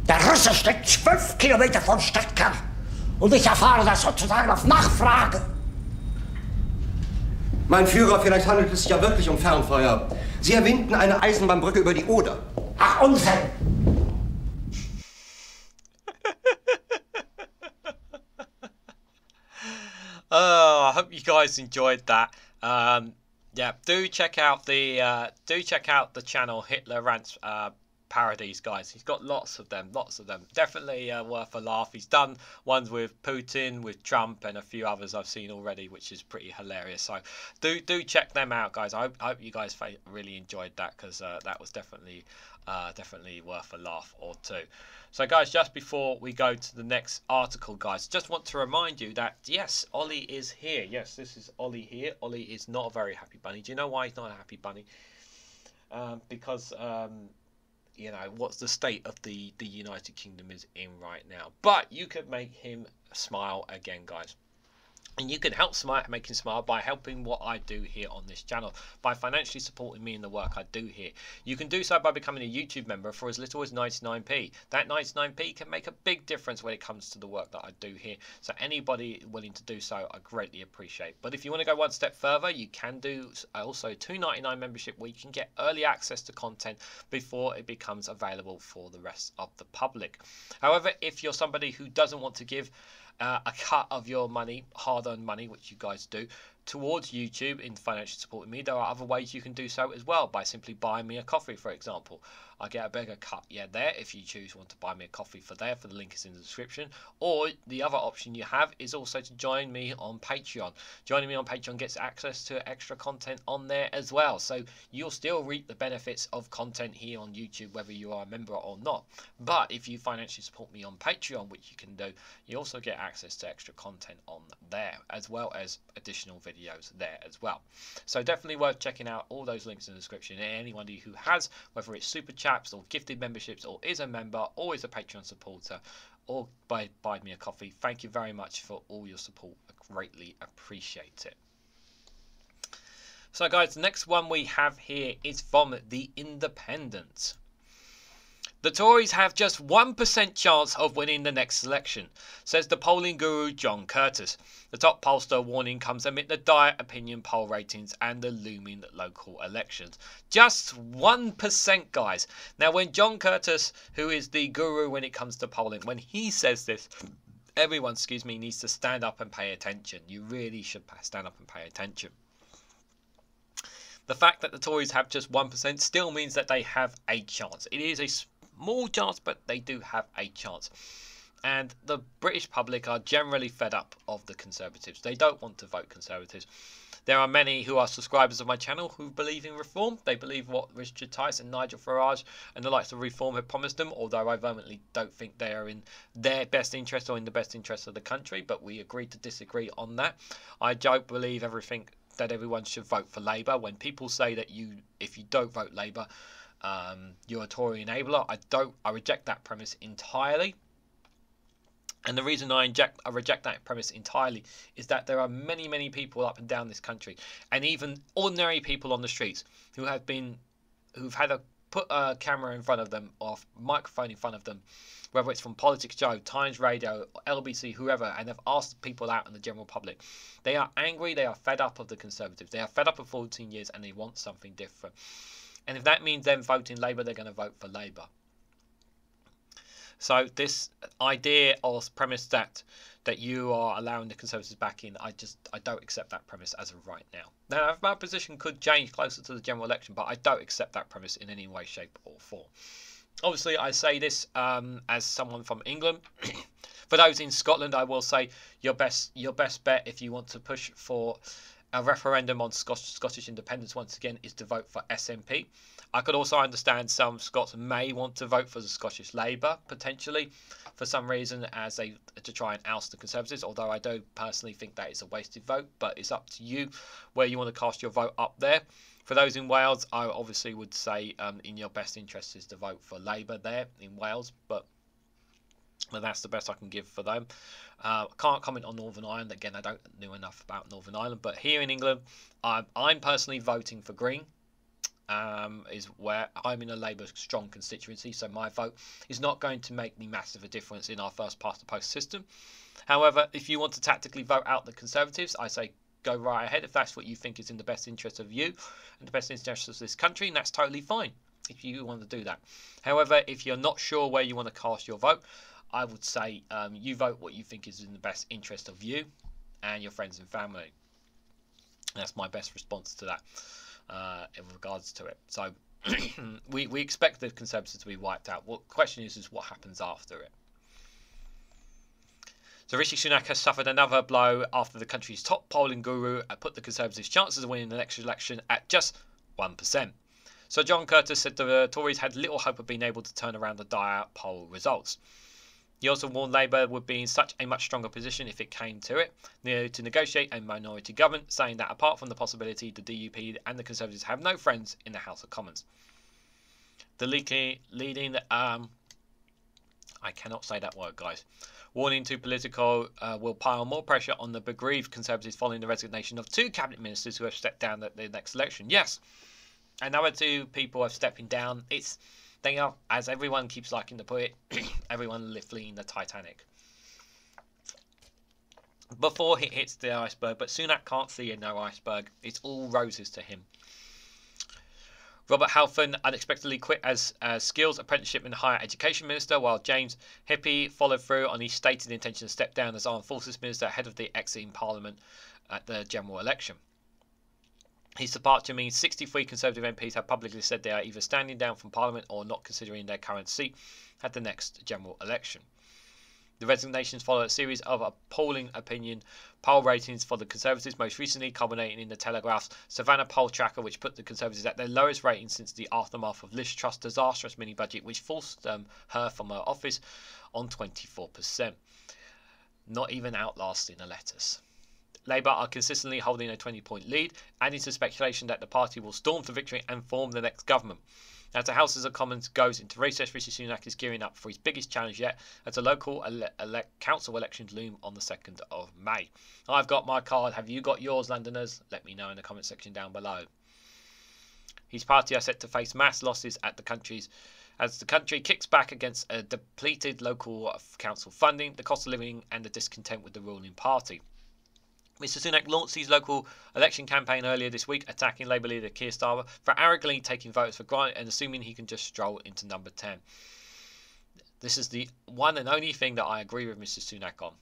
Der Russe steckt 5 Kilometer vom Stadtkern. Und ich erfahre das sozusagen auf Nachfrage. Mein Führer, vielleicht handelt es sich ja wirklich um Fernfeuer. Sie erwähnten eine Eisenbahnbrücke über die Oder. Ach, Unsinn! Oh, I hope you guys enjoyed that. Yeah, do check out the channel Hitler Rants parodies, guys. He's got lots of them. Definitely worth a laugh. He's done ones with Putin, with Trump, and a few others I've seen already, which is pretty hilarious. So do check them out, guys. I hope you guys really enjoyed that, because that was definitely worth a laugh or two. So guys, just before we go to the next article, guys, just want to remind you that yes, Ollie is here. Yes, this is Ollie here. Ollie is not a very happy bunny. Do you know why he's not a happy bunny? Because what's the state of the United Kingdom is in right now. But you could make him smile again, guys. And you can help make him smile by helping what I do here on this channel, by financially supporting me in the work I do here. You can do so by becoming a YouTube member for as little as 99p. That 99p can make a big difference when it comes to the work that I do here. So anybody willing to do so, I greatly appreciate. But if you want to go one step further, you can do also $2.99 membership, where you can get early access to content before it becomes available for the rest of the public. However, if you're somebody who doesn't want to give a cut of your money, hard-earned money, which you guys do, towards YouTube in financial supporting me, there are other ways you can do so as well, by simply buying me a coffee, for example. I get a bigger cut there if you want to buy me a coffee for the link is in the description. Or the other option you have is also to join me on Patreon. Joining me on Patreon gets access to extra content on there as well, so you'll still reap the benefits of content here on YouTube whether you are a member or not. But if you financially support me on Patreon, which you can do, you also get access to extra content on there, as well as additional videos there as well. So definitely worth checking out all those links in the description. And anybody who has, whether it's super chat or gifted memberships, or is a member, or is a Patreon supporter, or buy me a coffee, thank you very much for all your support. I greatly appreciate it. So guys, the next one we have here is from The Independent. The Tories have just 1% chance of winning the next election, says the polling guru John Curtice. The top pollster warning comes amid the dire opinion poll ratings and the looming local elections. Just 1%, guys. Now, when John Curtice, who is the guru when it comes to polling, when he says this, everyone, needs to stand up and pay attention. You really should stand up and pay attention. The fact that the Tories have just 1% still means that they have a chance. It is a small chance, but they do have a chance. And the British public are generally fed up of the Conservatives. They don't want to vote Conservatives. There are many who are subscribers of my channel who believe in reform. They believe what Richard Tice and Nigel Farage and the likes of Reform have promised them, although I vehemently don't think they are in their best interest or in the best interest of the country, but we agree to disagree on that. I don't believe everything that everyone should vote for Labour. When people say that if you don't vote Labour, you're a Tory enabler, I reject that premise entirely. And the reason I reject that premise entirely is that there are many, many people up and down this country, and even ordinary people on the streets who have been, put a camera in front of them or a microphone in front of them, whether it's from Politics Joe, Times Radio, LBC, whoever, and have asked people out in the general public. They are angry, they are fed up of the Conservatives, they are fed up of 14 years and they want something different. And if that means them voting Labour, they're going to vote for Labour. So this idea or premise that you are allowing the Conservatives back in, I don't accept that premise as of right now. Now, my position could change closer to the general election, but I don't accept that premise in any way, shape or form. Obviously, I say this as someone from England. For those in Scotland, I will say your best bet if you want to push for a referendum on Scottish independence once again is to vote for SNP. I could also understand some Scots may want to vote for the Scottish Labour potentially for some reason as they to try and oust the Conservatives, although I do personally think that is a wasted vote, but it's up to you where you want to cast your vote up there. For those in Wales, I obviously would say in your best interest is to vote for Labour there in Wales, but that's the best I can give for them. I can't comment on Northern Ireland. Again, I don't know enough about Northern Ireland. But here in England, I'm personally voting for Green. Is where I'm in a Labour strong constituency, so my vote is not going to make me massive a difference in our first past the post system. However, if you want to tactically vote out the Conservatives, I say go right ahead if that's what you think is in the best interest of you and the best interest of this country, and that's totally fine if you want to do that. However, if you're not sure where you want to cast your vote, I would say you vote what you think is in the best interest of you and your friends and family. That's my best response to that in regards to it. So we expect the Conservatives to be wiped out. Well, the question is what happens after it. So Rishi Sunak has suffered another blow after the country's top polling guru put the Conservatives' chances of winning the next election at just 1%. So John Curtice said the Tories had little hope of being able to turn around the dire poll results. He also warned Labour would be in such a much stronger position if it came to it, to negotiate a minority government, saying that apart from the possibility the DUP and the Conservatives have no friends in the House of Commons. The I cannot say that word, guys. Warning to political will pile more pressure on the aggrieved Conservatives following the resignation of two cabinet ministers who have stepped down at the next election. Yes, another two people are stepping down. They are, as everyone keeps liking to put it, everyone fleeing the Titanic before it hits the iceberg, but Sunak can't see in no iceberg. It's all roses to him. Robert Halfon unexpectedly quit as Skills, Apprenticeship and Higher Education Minister, while James Hippie followed through on his stated intention to step down as Armed Forces Minister ahead of the exit in Parliament at the general election. His departure means 63 Conservative MPs have publicly said they are either standing down from Parliament or not considering their current seat at the next general election. The resignations follow a series of appalling opinion poll ratings for the Conservatives, most recently culminating in the Telegraph's Savannah poll tracker, which put the Conservatives at their lowest rating since the aftermath of Liz Truss' disastrous mini-budget, which forced her from her office on 24%, not even outlasting the lettuce. Labour are consistently holding a 20-point lead, adding to speculation that the party will storm to victory and form the next government. As the House of Commons goes into recess, Rishi Sunak is gearing up for his biggest challenge yet, as the local council elections loom on the 2nd of May. I've got my card. Have you got yours, Londoners? Let me know in the comment section down below. His party are set to face mass losses at the country's as the country kicks back against a depleted local council funding, the cost of living, and the discontent with the ruling party. Mr Sunak launched his local election campaign earlier this week, attacking Labour leader Keir Starmer for arrogantly taking voters for granted and assuming he can just stroll into number 10. This is the one and only thing that I agree with Mr Sunak on.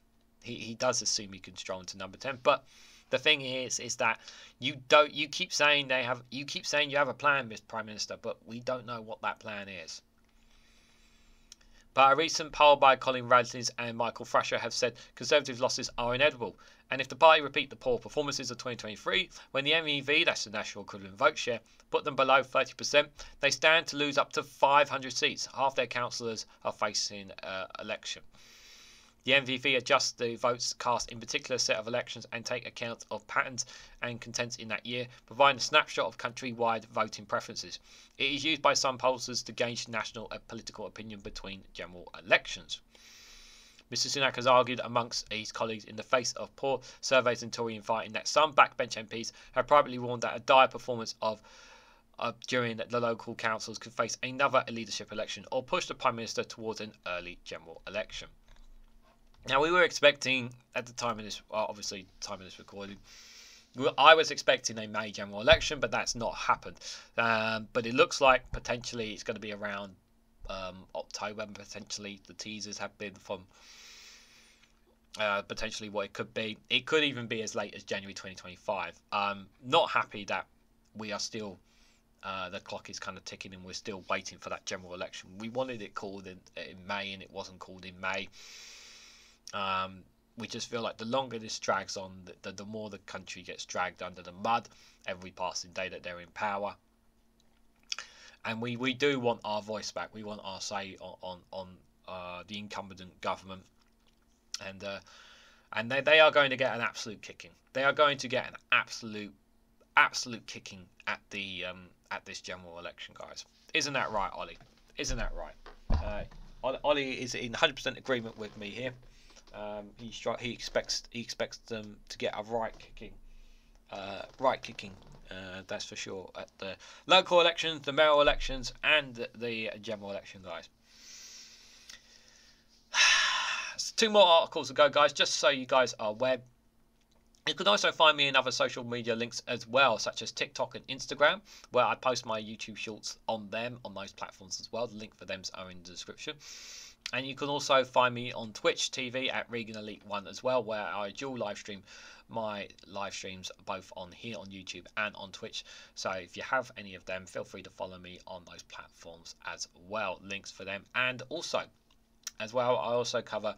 He does assume he can stroll into number 10, but the thing is that you keep saying you have a plan, Mr Prime Minister, but we don't know what that plan is. But a recent poll by Colin Radlins and Michael Thrasher have said Conservative losses are inevitable, and if the party repeat the poor performances of 2023, when the NEV, that's the National Equivalent Vote Share, put them below 30%, they stand to lose up to 500 seats. Half their councillors are facing election. The NVV adjusts the votes cast in particular set of elections and take account of patterns and contents in that year, providing a snapshot of countrywide voting preferences. It is used by some pollsters to gauge national political opinion between general elections. Mr Sunak has argued amongst his colleagues in the face of poor surveys and Tory infighting that some backbench MPs have privately warned that a dire performance of during the local councils could face another leadership election or push the Prime Minister towards an early general election. Now, we were expecting, at the time of this, obviously, time of this recording, I was expecting a May general election, but that's not happened. But it looks like potentially it's going to be around October, and potentially the teasers have been from potentially what it could be. It could even be as late as January 2025. I'm not happy that we are still, the clock is kind of ticking and we're still waiting for that general election. We wanted it called in May, and it wasn't called in May. We just feel like the longer this drags on, the more the country gets dragged under the mud every passing day that they're in power. And we do want our voice back. We want our say on the incumbent government. And they are going to get an absolute kicking. They are going to get an absolute kicking at the at this general election, guys. Isn't that right, Ollie? Isn't that right? Ollie is in 100% agreement with me here. He expects them to get a right kicking, that's for sure, at the local elections, the mayoral elections, and the general election, guys. So 2 more articles to go, guys, just so you guys are aware. You can also find me in other social media links as well, such as TikTok and Instagram, where I post my YouTube shorts on them, on those platforms as well. The link for them are in the description. And you can also find me on Twitch TV at Regan Elite 1 as well, where I dual live stream my live streams both on here on YouTube and on Twitch. So if you have any of them, feel free to follow me on those platforms as well. Links for them. And also, as well, I also cover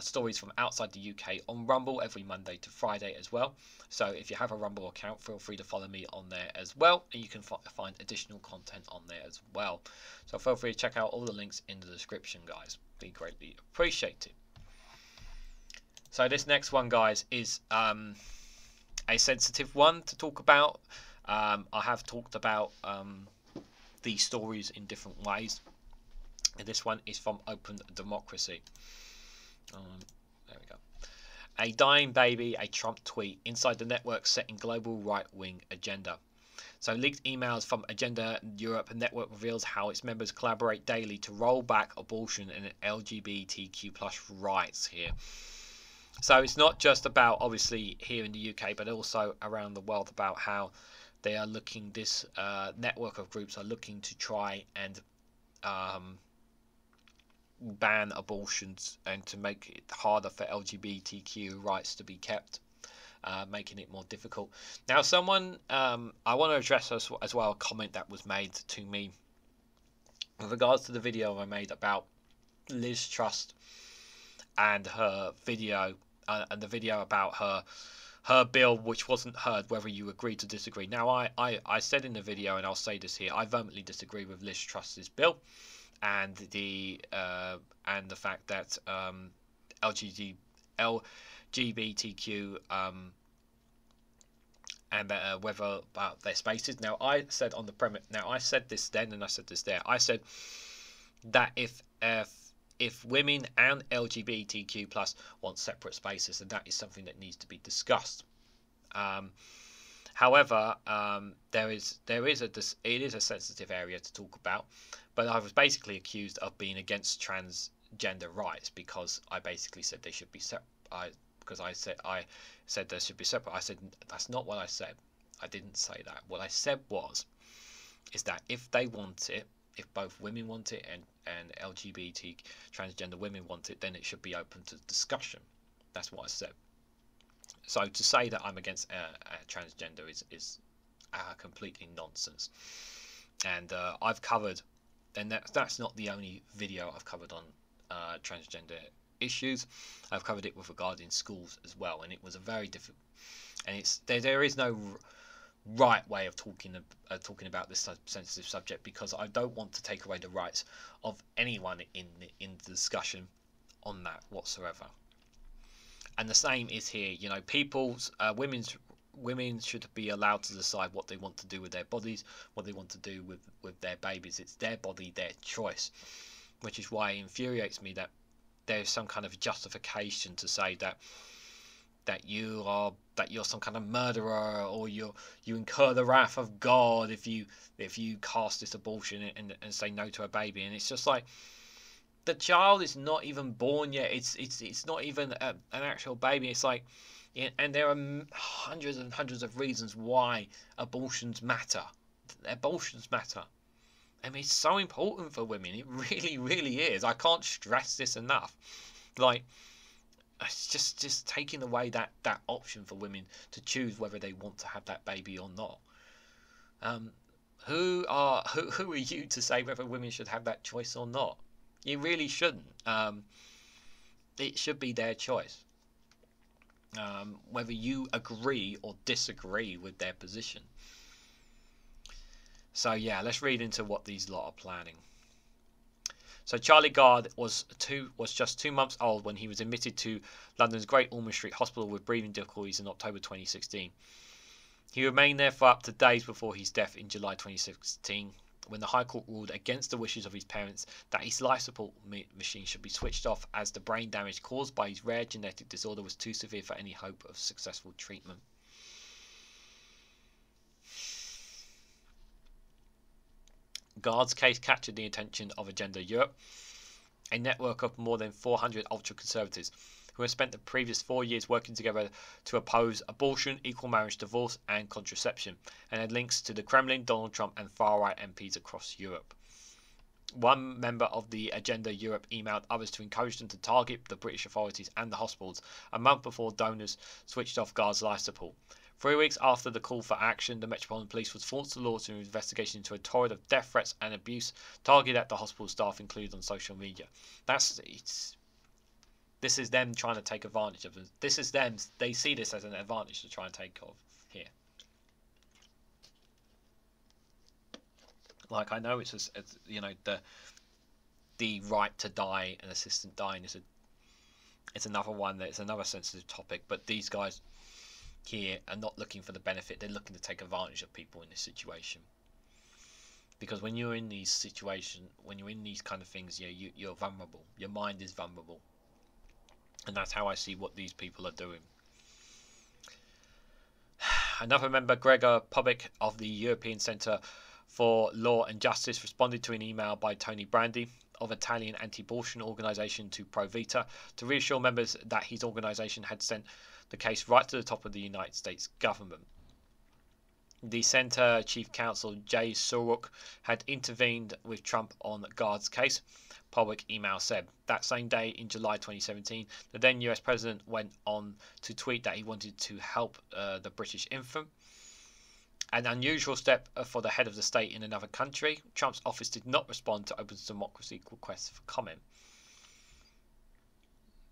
stories from outside the UK on Rumble every Monday to Friday as well. So if you have a Rumble account, feel free to follow me on there as well, and you can find additional content on there as well. So feel free to check out all the links in the description, guys. Be greatly appreciated. So this next one, guys, is a sensitive one to talk about. I have talked about these stories in different ways, and this one is from Open Democracy. There we go. A dying baby, a Trump tweet inside the network setting global right-wing agenda. So leaked emails from Agenda Europe network reveals how its members collaborate daily to roll back abortion and LGBTQ+ rights here. So it's not just about, obviously, here in the UK, but also around the world, about how they are looking, this network of groups are looking to try and ban abortions and to make it harder for LGBTQ rights to be kept, making it more difficult. Now, someone, I want to address as well a comment that was made to me with regards to the video I made about Liz Truss and her video, and the video about her bill, which wasn't heard, whether you agreed to disagree. Now, I said in the video, and I'll say this here, I vehemently disagree with Liz Truss's bill, and the fact that LGBTQ and whether about their spaces. Now, I said on the premise. Now, I said this then, and I said this there. I said that if women and LGBTQ+ want separate spaces, then that is something that needs to be discussed. However, it is a sensitive area to talk about, but I was basically accused of being against transgender rights because I basically said they should be separate. I said they should be separate. I said that's not what I said. I didn't say that. What I said is that if they want it, if both women want it and LGBT transgender women want it, then it should be open to discussion. That's what I said. So to say that I'm against transgender is completely nonsense. And I've covered And that's not the only video I've covered on transgender issues. I've covered it with regarding schools as well, and it was a very different. And it's there is no right way of talking about this sensitive subject, because I don't want to take away the rights of anyone in the discussion on that whatsoever. And the same is here. You know, women should be allowed to decide what they want to do with their bodies, what they want to do with their babies. It's their body, their choice, which is why it infuriates me that there's some kind of justification to say that you're some kind of murderer, or you incur the wrath of God if you cast this abortion and say no to a baby. And it's just like, the child is not even born yet. It's not even an actual baby. It's like, and there are hundreds and hundreds of reasons why abortions matter. Abortions matter. I mean, it's so important for women. It really, really is. I can't stress this enough. Like, it's just taking away that option for women to choose whether they want to have that baby or not. Who are you to say whether women should have that choice or not? You really shouldn't. It should be their choice, whether you agree or disagree with their position. So yeah, let's read into what these lot are planning. So Charlie Gard was just 2 months old when he was admitted to London's Great Ormond Street Hospital with breathing difficulties in October 2016. He remained there for up to days before his death in July 2016. When the High Court ruled against the wishes of his parents that his life support machine should be switched off, as the brain damage caused by his rare genetic disorder was too severe for any hope of successful treatment. Gard's case captured the attention of Agenda Europe, a network of more than 400 ultra-conservatives who have spent the previous 4 years working together to oppose abortion, equal marriage, divorce and contraception, and had links to the Kremlin, Donald Trump and far-right MPs across Europe. One member of the Agenda Europe emailed others to encourage them to target the British authorities and the hospitals a month before donors switched off Gard's life support. 3 weeks after the call for action, the Metropolitan Police was forced to launch an investigation into a torrent of death threats and abuse targeted at the hospital staff, included on social media. This is them trying to take advantage of them. This is them. They see this as an advantage to try and take off here. Like, I know it's just, you know, the right to die and assistant dying is it's another one that's another sensitive topic. But these guys here are not looking for the benefit. They're looking to take advantage of people in this situation. Because when you're in these situations, when you're in these kind of things, yeah, you're vulnerable. Your mind is vulnerable. And that's how I see what these people are doing. Another member, Gregor Pobic of the European Centre for Law and Justice, responded to an email by Tony Brandi of Italian anti-abortion organisation to Pro Vita to reassure members that his organisation had sent the case right to the top of the United States government. The Centre Chief Counsel Jay Suruk had intervened with Trump on Gard's case, public email said. That same day in July 2017, the then US President went on to tweet that he wanted to help the British infant. An unusual step for the head of the state in another country, Trump's office did not respond to Open Democracy requests for comment.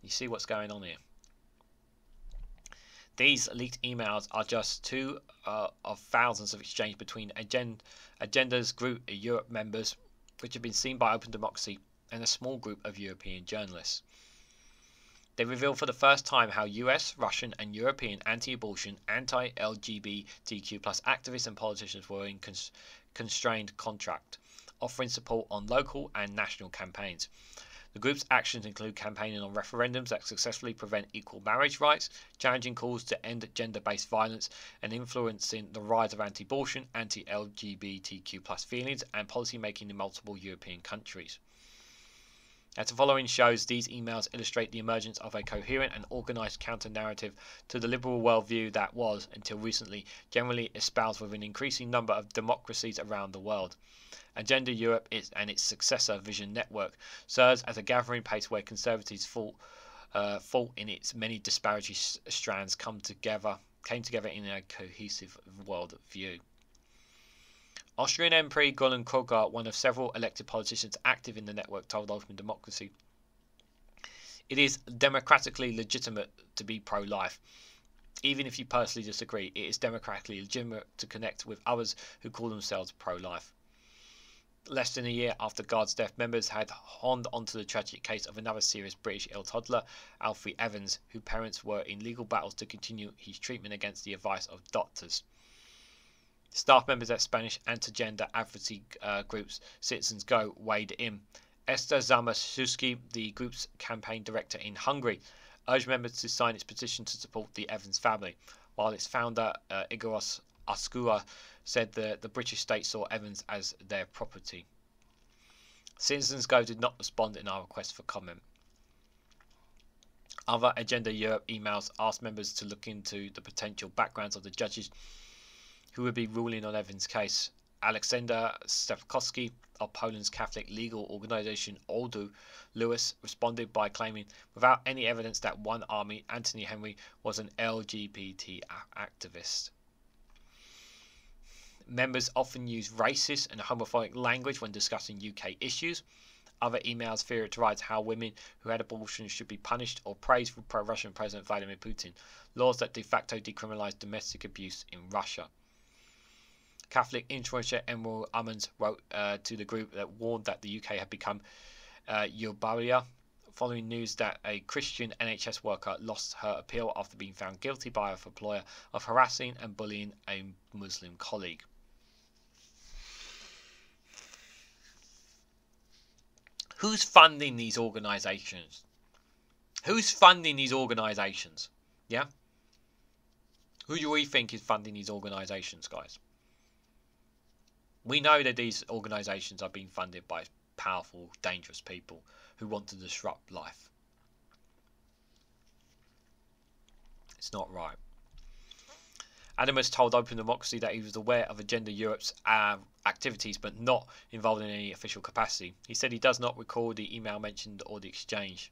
You see what's going on here. These leaked emails are just two of thousands of exchanges between Agenda's group of Europe members, which have been seen by Open Democracy, and a small group of European journalists. They reveal for the first time how US, Russian and European anti-abortion, anti-LGBTQ plus activists and politicians were in constrained contract, offering support on local and national campaigns. The group's actions include campaigning on referendums that successfully prevent equal marriage rights, challenging calls to end gender-based violence, and influencing the rise of anti-abortion, anti-LGBTQ+ feelings, and policy-making in multiple European countries. As the following shows, these emails illustrate the emergence of a coherent and organised counter-narrative to the liberal worldview that was, until recently, generally espoused with an increasing number of democracies around the world. Agenda Europe and its successor, Vision Network, serves as a gathering place where conservatives fought in its many disparity strands came together in a cohesive world view. Austrian MP Goran Krogart, one of several elected politicians active in the network, told Open Democracy, "It is democratically legitimate to be pro-life. Even if you personally disagree, it is democratically legitimate to connect with others who call themselves pro-life." Less than a year after Guard's death, members had honed onto the tragic case of another serious British ill toddler, Alfie Evans, whose parents were in legal battles to continue his treatment against the advice of doctors. Staff members at Spanish anti-gender advocacy groups Citizens Go weighed in. Esther Zamaszewski, the group's campaign director in Hungary, urged members to sign its petition to support the Evans family, while its founder Igoros Ascua said the British state saw Evans as their property. Citizens Go did not respond in our request for comment. Other Agenda Europe emails asked members to look into the potential backgrounds of the judges who would be ruling on Evans' case. Alexander Stepkowski of Poland's Catholic legal organisation Ordo Lewis responded by claiming, without any evidence, that one army, Anthony Henry, was an LGBT activist. Members often use racist and homophobic language when discussing UK issues. Other emails theorise how women who had abortions should be punished or praised for pro-Russian President Vladimir Putin, laws that de facto decriminalise domestic abuse in Russia. Catholic influencer Emeril Ammons wrote to the group that warned that the UK had become Eubria following news that a Christian NHS worker lost her appeal after being found guilty by her employer of harassing and bullying a Muslim colleague. Who's funding these organisations? Who's funding these organisations? Yeah? Who do we think is funding these organisations, guys? We know that these organisations are being funded by powerful, dangerous people who want to disrupt life. It's not right. Adamus told Open Democracy that he was aware of Agenda Europe's activities, but not involved in any official capacity. He said he does not recall the email mentioned or the exchange.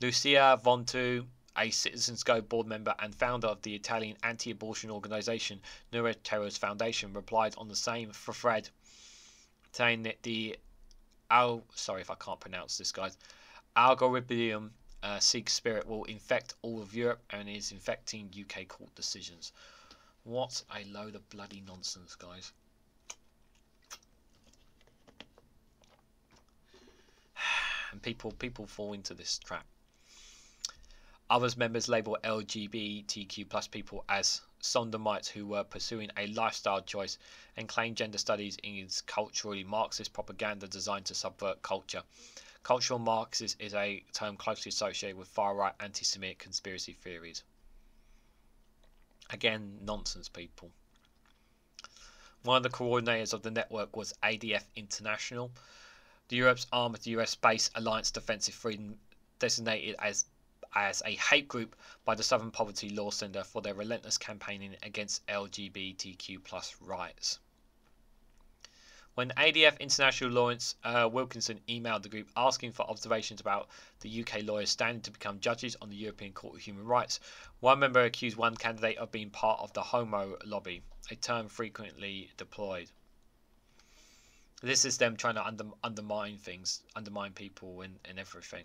Lucia Vontu, a Citizens Go board member and founder of the Italian anti-abortion organisation Neuro Terror's Foundation, replied on the same thread, saying that the algorithm Sikh spirit will infect all of Europe and is infecting UK court decisions. What a load of bloody nonsense, guys. And people fall into this trap. Others members label LGBTQ plus people as Sondermites who were pursuing a lifestyle choice and claim gender studies is culturally Marxist propaganda designed to subvert culture. Cultural Marxism is a term closely associated with far-right anti-Semitic conspiracy theories. Again, nonsense, people. One of the coordinators of the network was ADF International, the Europe's arm of the US-based Alliance Defensive Freedom, designated as a hate group by the Southern Poverty Law Centre for their relentless campaigning against LGBTQ plus rights. When ADF International Lawrence Wilkinson emailed the group asking for observations about the UK lawyers standing to become judges on the European Court of Human Rights, one member accused one candidate of being part of the homo lobby, a term frequently deployed. This is them trying to undermine things, undermine people and everything.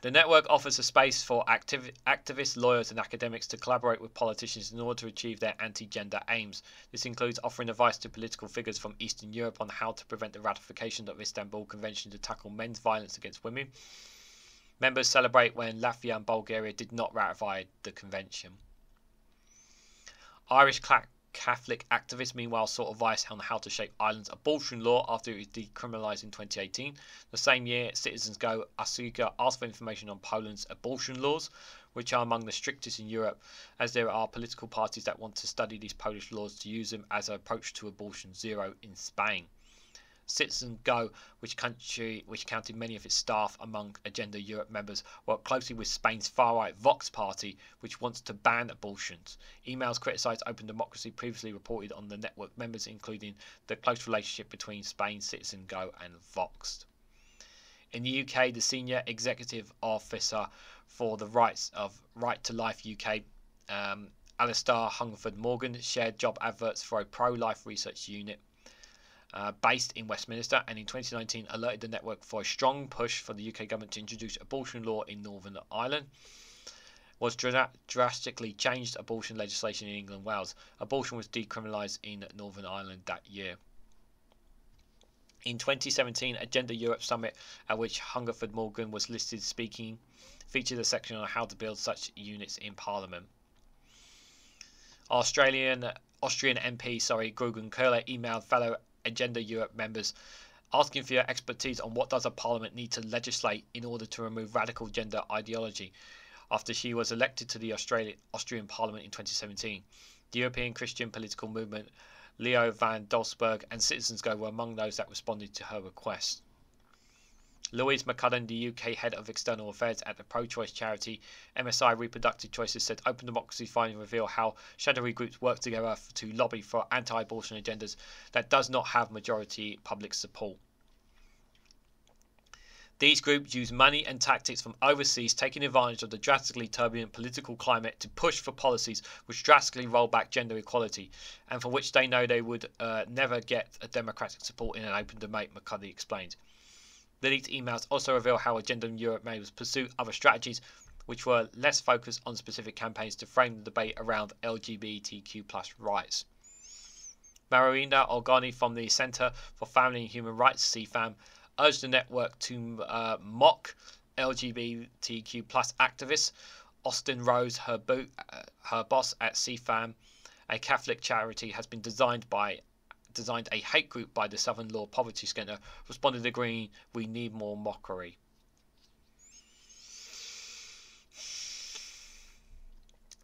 The network offers a space for activists, lawyers and academics to collaborate with politicians in order to achieve their anti-gender aims. This includes offering advice to political figures from Eastern Europe on how to prevent the ratification of the Istanbul Convention to tackle men's violence against women. Members celebrate when Latvia and Bulgaria did not ratify the convention. Irish Catholic activists, meanwhile, sought advice on how to shape Ireland's abortion law after it was decriminalised in 2018. The same year, Citizens Go Ascua asked for information on Poland's abortion laws, which are among the strictest in Europe, as there are political parties that want to study these Polish laws to use them as an approach to abortion zero in Spain. Citizens Go, which counted many of its staff among Agenda Europe members, worked closely with Spain's far-right Vox party, which wants to ban abortions. Emails criticised Open Democracy previously reported on the network members, including the close relationship between Spain, Citizens Go and Vox. In the UK, the Senior Executive Officer for the Right to Life UK Alistair Hungerford Morgan shared job adverts for a pro-life research unit based in Westminster, and in 2019 alerted the network for a strong push for the UK government to introduce abortion law in Northern Ireland. Was drastically changed abortion legislation in England and Wales. Abortion was decriminalised in Northern Ireland that year. In 2017, Agenda Europe Summit, at which Hungerford Morgan was listed speaking, featured a section on how to build such units in Parliament. Austrian MP, Gürgen Köhler emailed fellow Agenda Europe members asking for your expertise on what does a parliament need to legislate in order to remove radical gender ideology, after she was elected to the Austrian Parliament in 2017. The European Christian political movement, Leo van Doelsberg and Citizens Go were among those that responded to her request. Louise McCudden, the UK head of external affairs at the pro-choice charity MSI Reproductive Choices, said Open Democracy findings reveal how shadowy groups work together to lobby for anti-abortion agendas that does not have majority public support. These groups use money and tactics from overseas, taking advantage of the drastically turbulent political climate to push for policies which drastically roll back gender equality, and for which they know they would never get a democratic support in an open debate, McCuddy explained. The leaked emails also reveal how Agenda Europe may pursue other strategies which were less focused on specific campaigns to frame the debate around LGBTQ+ rights. Marina Organi from the Centre for Family and Human Rights, CFAM, urged the network to mock LGBTQ+ activists. Austin Rose, her boss at CFAM, a Catholic charity, has been designed a hate group by the Southern Law Poverty Centre, responded agreeing we need more mockery.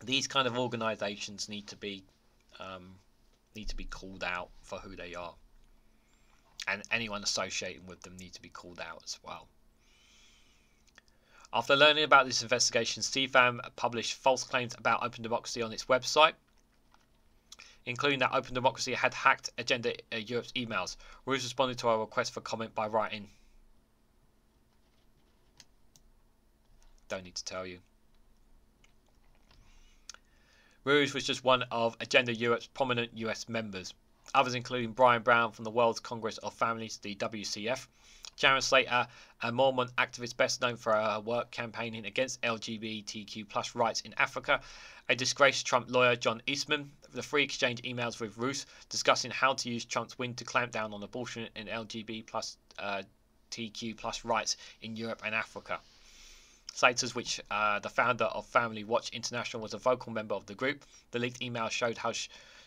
These kind of organisations need to be called out for who they are. And anyone associated with them needs to be called out as well. After learning about this investigation, CFAM published false claims about Open Democracy on its website, including that Open Democracy had hacked Agenda Europe's emails. Roos responded to our request for comment by writing, "Don't need to tell you." Roos was just one of Agenda Europe's prominent US members. Others including Brian Brown from the World Congress of Families, the WCF, Sharon Slater, a Mormon activist best known for her work campaigning against LGBTQ+ rights in Africa, a disgraced Trump lawyer, John Eastman, the free exchange emails with Roos discussing how to use Trump's win to clamp down on abortion and LGBTQ+ rights in Europe and Africa. Slater's, which the founder of Family Watch International, was a vocal member of the group. The leaked email showed how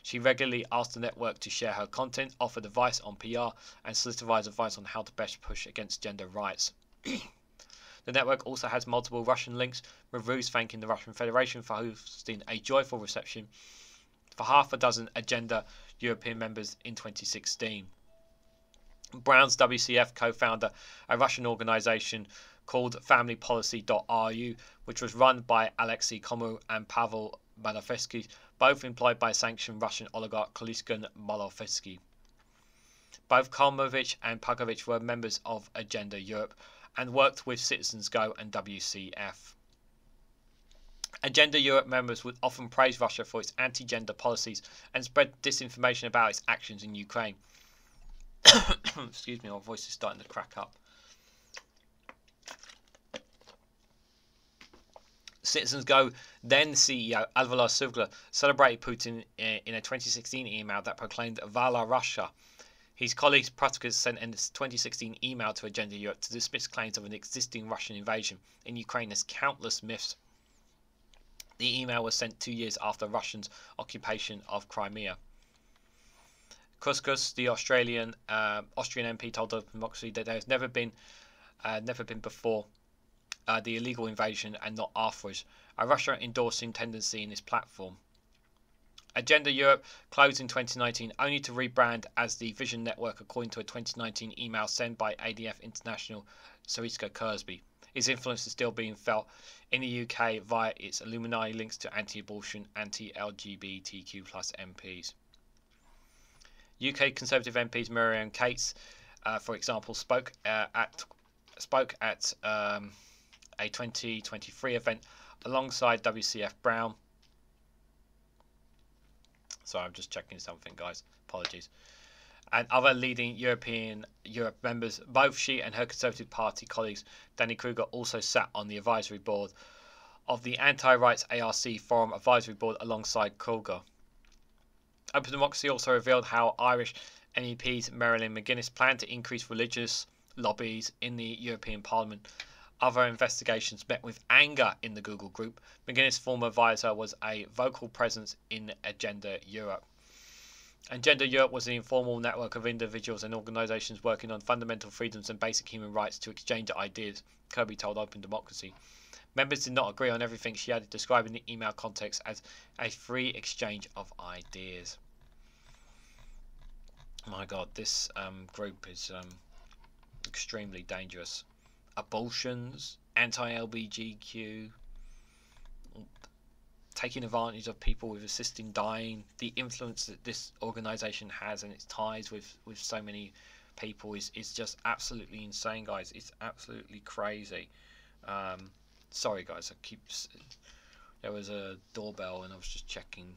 she regularly asked the network to share her content, offered advice on PR, and solicited advice on how to best push against gender rights. The network also has multiple Russian links, with Roos thanking the Russian Federation for hosting a joyful reception for half a dozen Agenda European members in 2016. Brown's WCF co-founder, a Russian organisation called FamilyPolicy.ru, which was run by Alexei Komu and Pavel Malofsky, both employed by sanctioned Russian oligarch Koliskin Malofsky. Both Kalmovich and Pukovich were members of Agenda Europe and worked with Citizens Go and WCF. Agenda Europe members would often praise Russia for its anti-gender policies and spread disinformation about its actions in Ukraine. Excuse me, my voice is starting to crack up. Citizens Go then CEO Alvar Suvla celebrated Putin in a 2016 email that proclaimed Vala Russia. His colleague Protkas sent a 2016 email to Agenda Europe to dismiss claims of an existing Russian invasion in Ukraine as countless myths. The email was sent 2 years after Russians' occupation of Crimea. Kuskus, the Austrian MP, told Open Democracy that there has never been before the illegal invasion and not afterwards, a Russia-endorsing tendency in this platform. Agenda Europe closed in 2019 only to rebrand as the Vision Network, according to a 2019 email sent by ADF International Sariska Kersby. Its influence is still being felt in the UK via its Illuminati links to anti-abortion, anti-LGBTQ+ MPs. UK Conservative MPs Miriam Cates, for example, spoke at a 2023 event alongside WCF Brown Sorry, I'm just checking something, guys. Apologies. And other leading Europe members, both she and her Conservative Party colleagues, Danny Kruger, also sat on the advisory board of the Anti-Rights ARC Forum Advisory Board alongside Kruger. Open Democracy also revealed how Irish MEPs Marilyn McGuinness planned to increase religious lobbies in the European Parliament. Other investigations met with anger in the Google group. McGuinness' former advisor was a vocal presence in Agenda Europe. Agenda Europe was an informal network of individuals and organisations working on fundamental freedoms and basic human rights to exchange ideas, Kirby told Open Democracy. Members did not agree on everything, she added, describing the email context as a free exchange of ideas. My God, this group is extremely dangerous. Abortions, anti-LGBTQ, taking advantage of people with assisting dying, the influence that this organisation has and its ties with so many people is just absolutely insane, guys. It's absolutely crazy. Sorry, guys. There was a doorbell, and I was just checking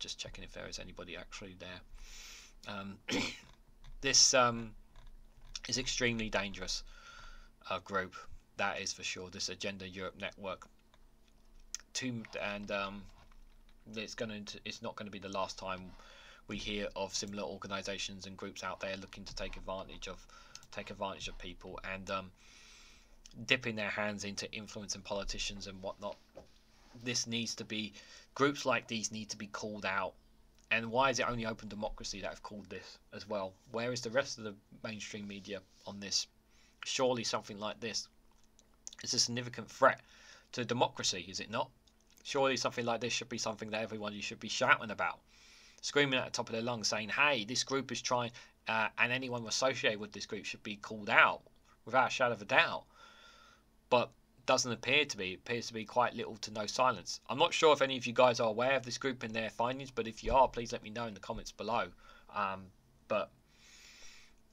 if there is anybody actually there. This is extremely dangerous group, that is for sure. This Agenda Europe network. It's not going to be the last time we hear of similar organisations and groups out there looking to take advantage of people and dipping their hands into influence and politicians and whatnot. Groups like these need to be called out. And why is it only Open Democracy that have called this as well? Where is the rest of the mainstream media on this? Surely something like this is a significant threat to democracy, is it not? Surely something like this should be something that everyone should be shouting about, screaming at the top of their lungs, saying, hey, this group is trying, and anyone associated with this group should be called out without a shadow of a doubt. But doesn't appear to be. It appears to be quite little to no silence. I'm not sure if any of you guys are aware of this group and their findings, but if you are, please let me know in the comments below. But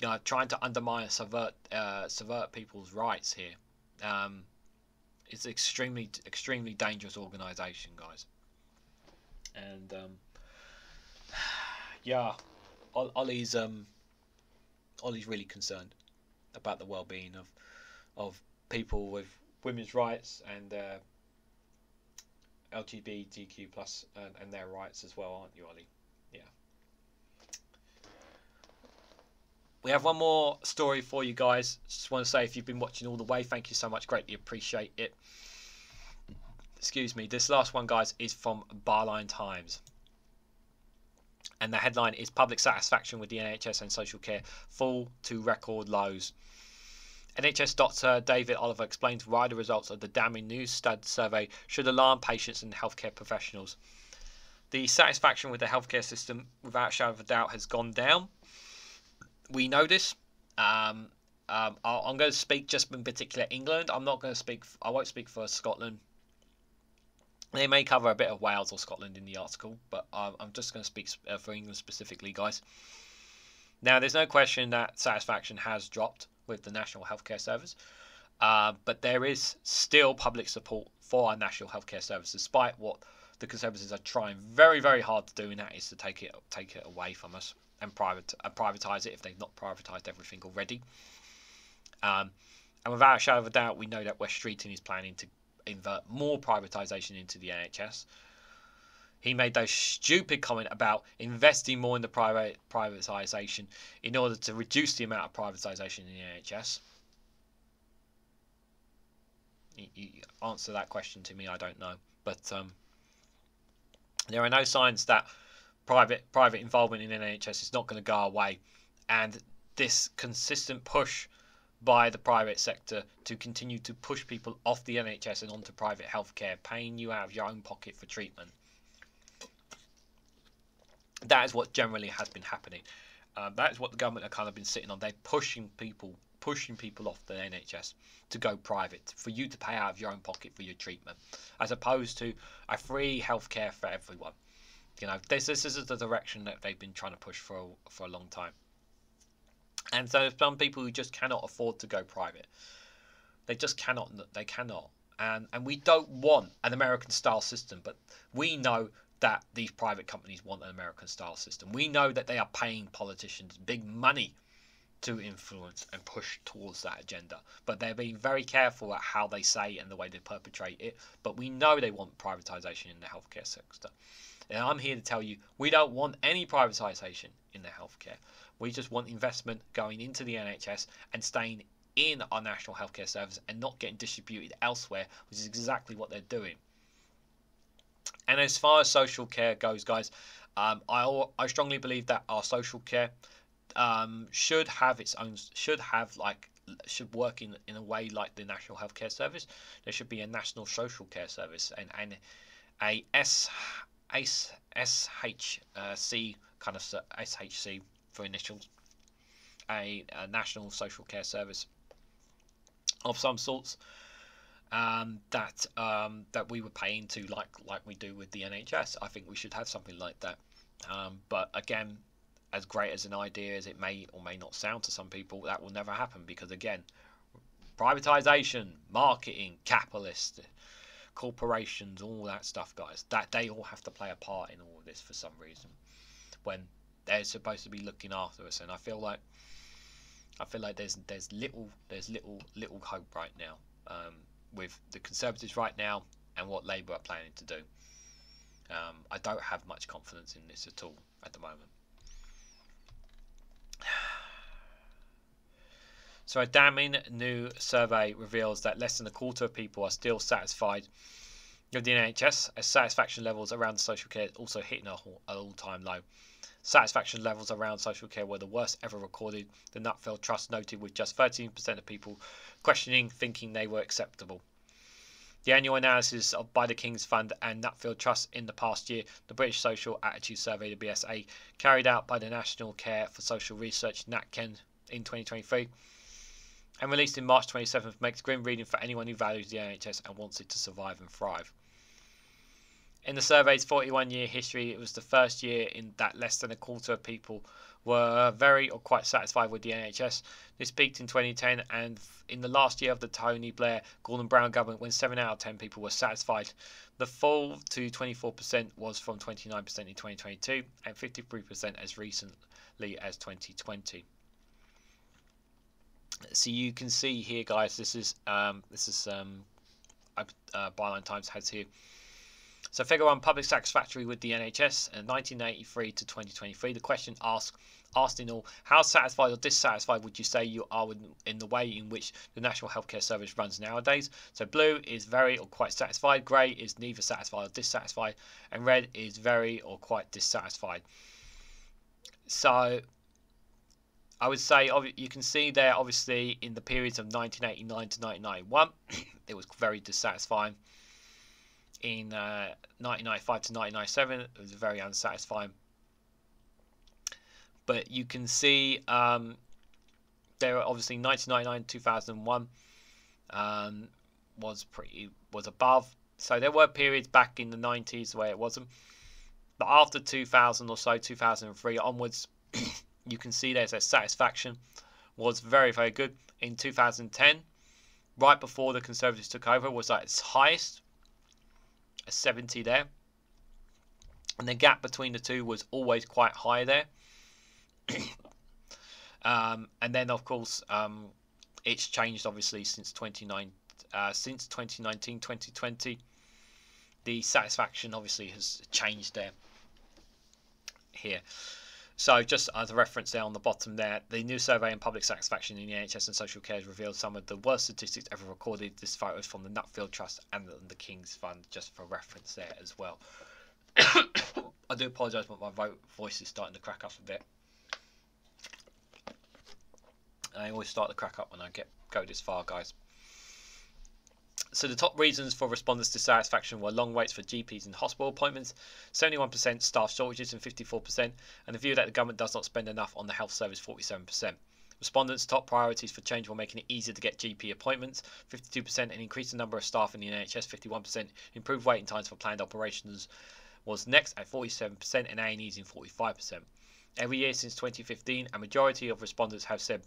you know, trying to undermine and subvert people's rights here. It's an extremely dangerous organisation, guys. And yeah, Ollie's really concerned about the well-being of people with women's rights and LGBTQ plus and their rights as well, aren't you, Ollie? Yeah. We have one more story for you guys. Just want to say, if you've been watching all the way, thank you so much. Greatly appreciate it. Excuse me. This last one, guys, is from Barline Times. And the headline is Public Satisfaction with the NHS and Social Care Fall to Record Lows. NHS Dr David Oliver explains why the results of the damning new stud survey should alarm patients and healthcare professionals. The satisfaction with the healthcare system, without a shadow of a doubt, has gone down. We know this. I'm going to speak just in particular England. I won't speak for Scotland. They may cover a bit of Wales or Scotland in the article, but I'm just going to speak for England specifically, guys. Now, there's no question that satisfaction has dropped with the National Healthcare Service, but there is still public support for our National Healthcare Service, despite what the Conservatives are trying very, very hard to do, and that is to take it away from us and privatise it if they've not privatised everything already. And without a shadow of a doubt, we know that Wes Streeton is planning to invert more privatisation into the NHS. He made those stupid comment about investing more in the privatisation in order to reduce the amount of privatisation in the NHS. You answer that question to me, I don't know. But there are no signs that private involvement in NHS is not going to go away, and this consistent push by the private sector to continue to push people off the NHS and onto private healthcare, paying you out of your own pocket for treatment. That is what generally has been happening. That is what the government have kind of been sitting on. They're pushing people off the NHS to go private, for you to pay out of your own pocket for your treatment, as opposed to a free healthcare for everyone. You know, this is the direction that they've been trying to push for a long time. And so there's some people who just cannot afford to go private. They just cannot. They cannot. And we don't want an American-style system, but we know that these private companies want an American-style system. We know that they are paying politicians big money to influence and push towards that agenda. But they're being very careful at how they say and the way they perpetrate it. But we know they want privatisation in the healthcare sector. And I'm here to tell you, we don't want any privatisation in the healthcare. We just want investment going into the NHS and staying in our national healthcare service and not getting distributed elsewhere, which is exactly what they're doing. And as far as social care goes, guys, I strongly believe that our social care should have its own, should work in a way like the National Healthcare Service. There should be a National Social Care Service and a SHC kind of SHC for initials, a National Social Care Service of some sorts. That we were paying to, like we do with the NHS. I think we should have something like that. But again, as great as an idea as it may or may not sound to some people, that will never happen because, again, privatisation, marketing, capitalist corporations, all that stuff, guys, that they all have to play a part in all of this for some reason when they're supposed to be looking after us. And I feel like there's little hope right now. With the Conservatives right now and what Labour are planning to do. I don't have much confidence in this at all at the moment. So a damning new survey reveals that less than a quarter of people are still satisfied with the NHS, as satisfaction levels around social care also hitting an all-time low. Satisfaction levels around social care were the worst ever recorded, the Nutfield Trust noted, with just 13% of people questioning thinking they were acceptable. The annual analysis by the King's Fund and Nutfield Trust in the past year, the British Social Attitude Survey, the BSA, carried out by the National Care for Social Research, NatCen, in 2023, and released in March 27th, makes grim reading for anyone who values the NHS and wants it to survive and thrive. In the survey's 41-year history, it was the first year in that less than a quarter of people were very or quite satisfied with the NHS. This peaked in 2010 and in the last year of the Tony Blair, Gordon Brown government, when 7 out of 10 people were satisfied. The fall to 24% was from 29% in 2022 and 53% as recently as 2020. So you can see here, guys, this is Byline Times has here. So figure on public satisfactory with the NHS in 1983 to 2023. The question asked in all, how satisfied or dissatisfied would you say you are in the way in which the National Healthcare Service runs nowadays? So blue is very or quite satisfied, grey is neither satisfied or dissatisfied, and red is very or quite dissatisfied. So I would say you can see there, obviously, in the periods of 1989 to 1991, it was very dissatisfying. In 1995 to 1997, it was very unsatisfying. But you can see there are obviously 1999 2001 was above. So there were periods back in the 90s where it wasn't. But after 2000 or so, 2003 onwards, you can see there's a satisfaction was very, very good. In 2010, right before the Conservatives took over, was at its highest. A 70 there, and the gap between the two was always quite high there. And then, of course, it's changed obviously since 2019, 2020. The satisfaction obviously has changed there. Here, so just as a reference there on the bottom there, the new survey on public satisfaction in the NHS and social care has revealed some of the worst statistics ever recorded. This photo is from the Nutfield Trust and the King's Fund, just for reference there as well. I do apologise, but my voice is starting to crack up a bit. I always start to crack up when I go this far, guys. So the top reasons for respondents' dissatisfaction were long waits for GPs and hospital appointments, 71%, staff shortages and 54%, and the view that the government does not spend enough on the health service, 47%. Respondents' top priorities for change were making it easier to get GP appointments, 52%, and increased the number of staff in the NHS, 51%. Improved waiting times for planned operations was next at 47%, and A&Es in 45%. Every year since 2015, a majority of respondents have said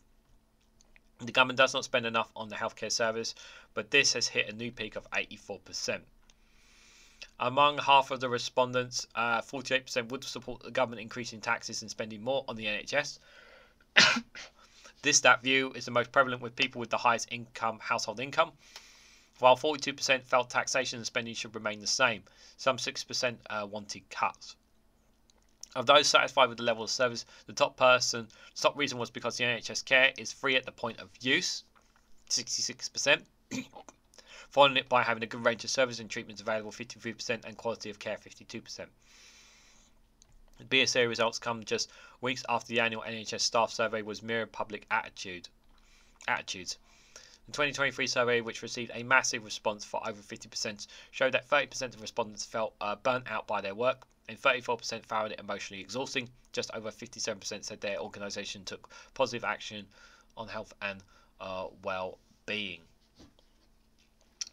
the government does not spend enough on the healthcare service, but this has hit a new peak of 84%. Among half of the respondents, 48% would support the government increasing taxes and spending more on the NHS. That view is the most prevalent with people with the highest income, household income, while 42% felt taxation and spending should remain the same. Some 6% wanted cuts. Of those satisfied with the level of service, the top reason was because the NHS care is free at the point of use, 66%, following it by having a good range of services and treatments available, 53%, and quality of care, 52%. The BSA results come just weeks after the annual NHS staff survey was mirrored public attitudes. The 2023 survey, which received a massive response for over 50%, showed that 30% of respondents felt burnt out by their work, and 34% found it emotionally exhausting. Just over 57% said their organisation took positive action on health and well-being.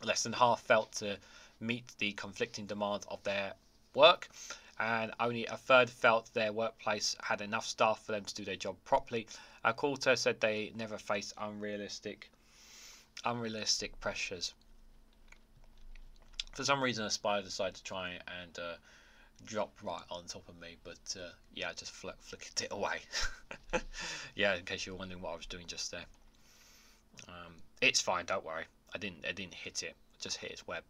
Less than half felt to meet the conflicting demands of their work, and only a third felt their workplace had enough staff for them to do their job properly. A quarter said they never faced unrealistic pressures. For some reason, a spider decided to try and dropped right on top of me, but yeah, I just flicked it away. Yeah, in case you were wondering what I was doing just there. It's fine, don't worry. I didn't hit it. I just hit its web.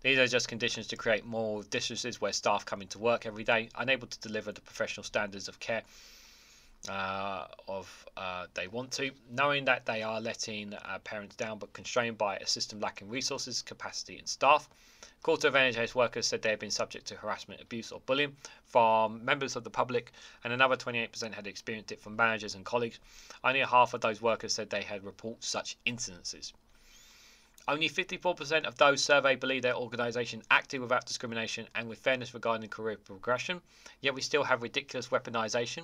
These are just conditions to create more distances where staff come into work every day, unable to deliver the professional standards of care they want to, knowing that they are letting parents down, but constrained by a system lacking resources, capacity and staff. A quarter of NHS workers said they have been subject to harassment, abuse or bullying from members of the public, and another 28% had experienced it from managers and colleagues. Only half of those workers said they had reported such incidences. Only 54% of those surveyed believe their organisation acted without discrimination and with fairness regarding career progression, yet we still have ridiculous weaponisation.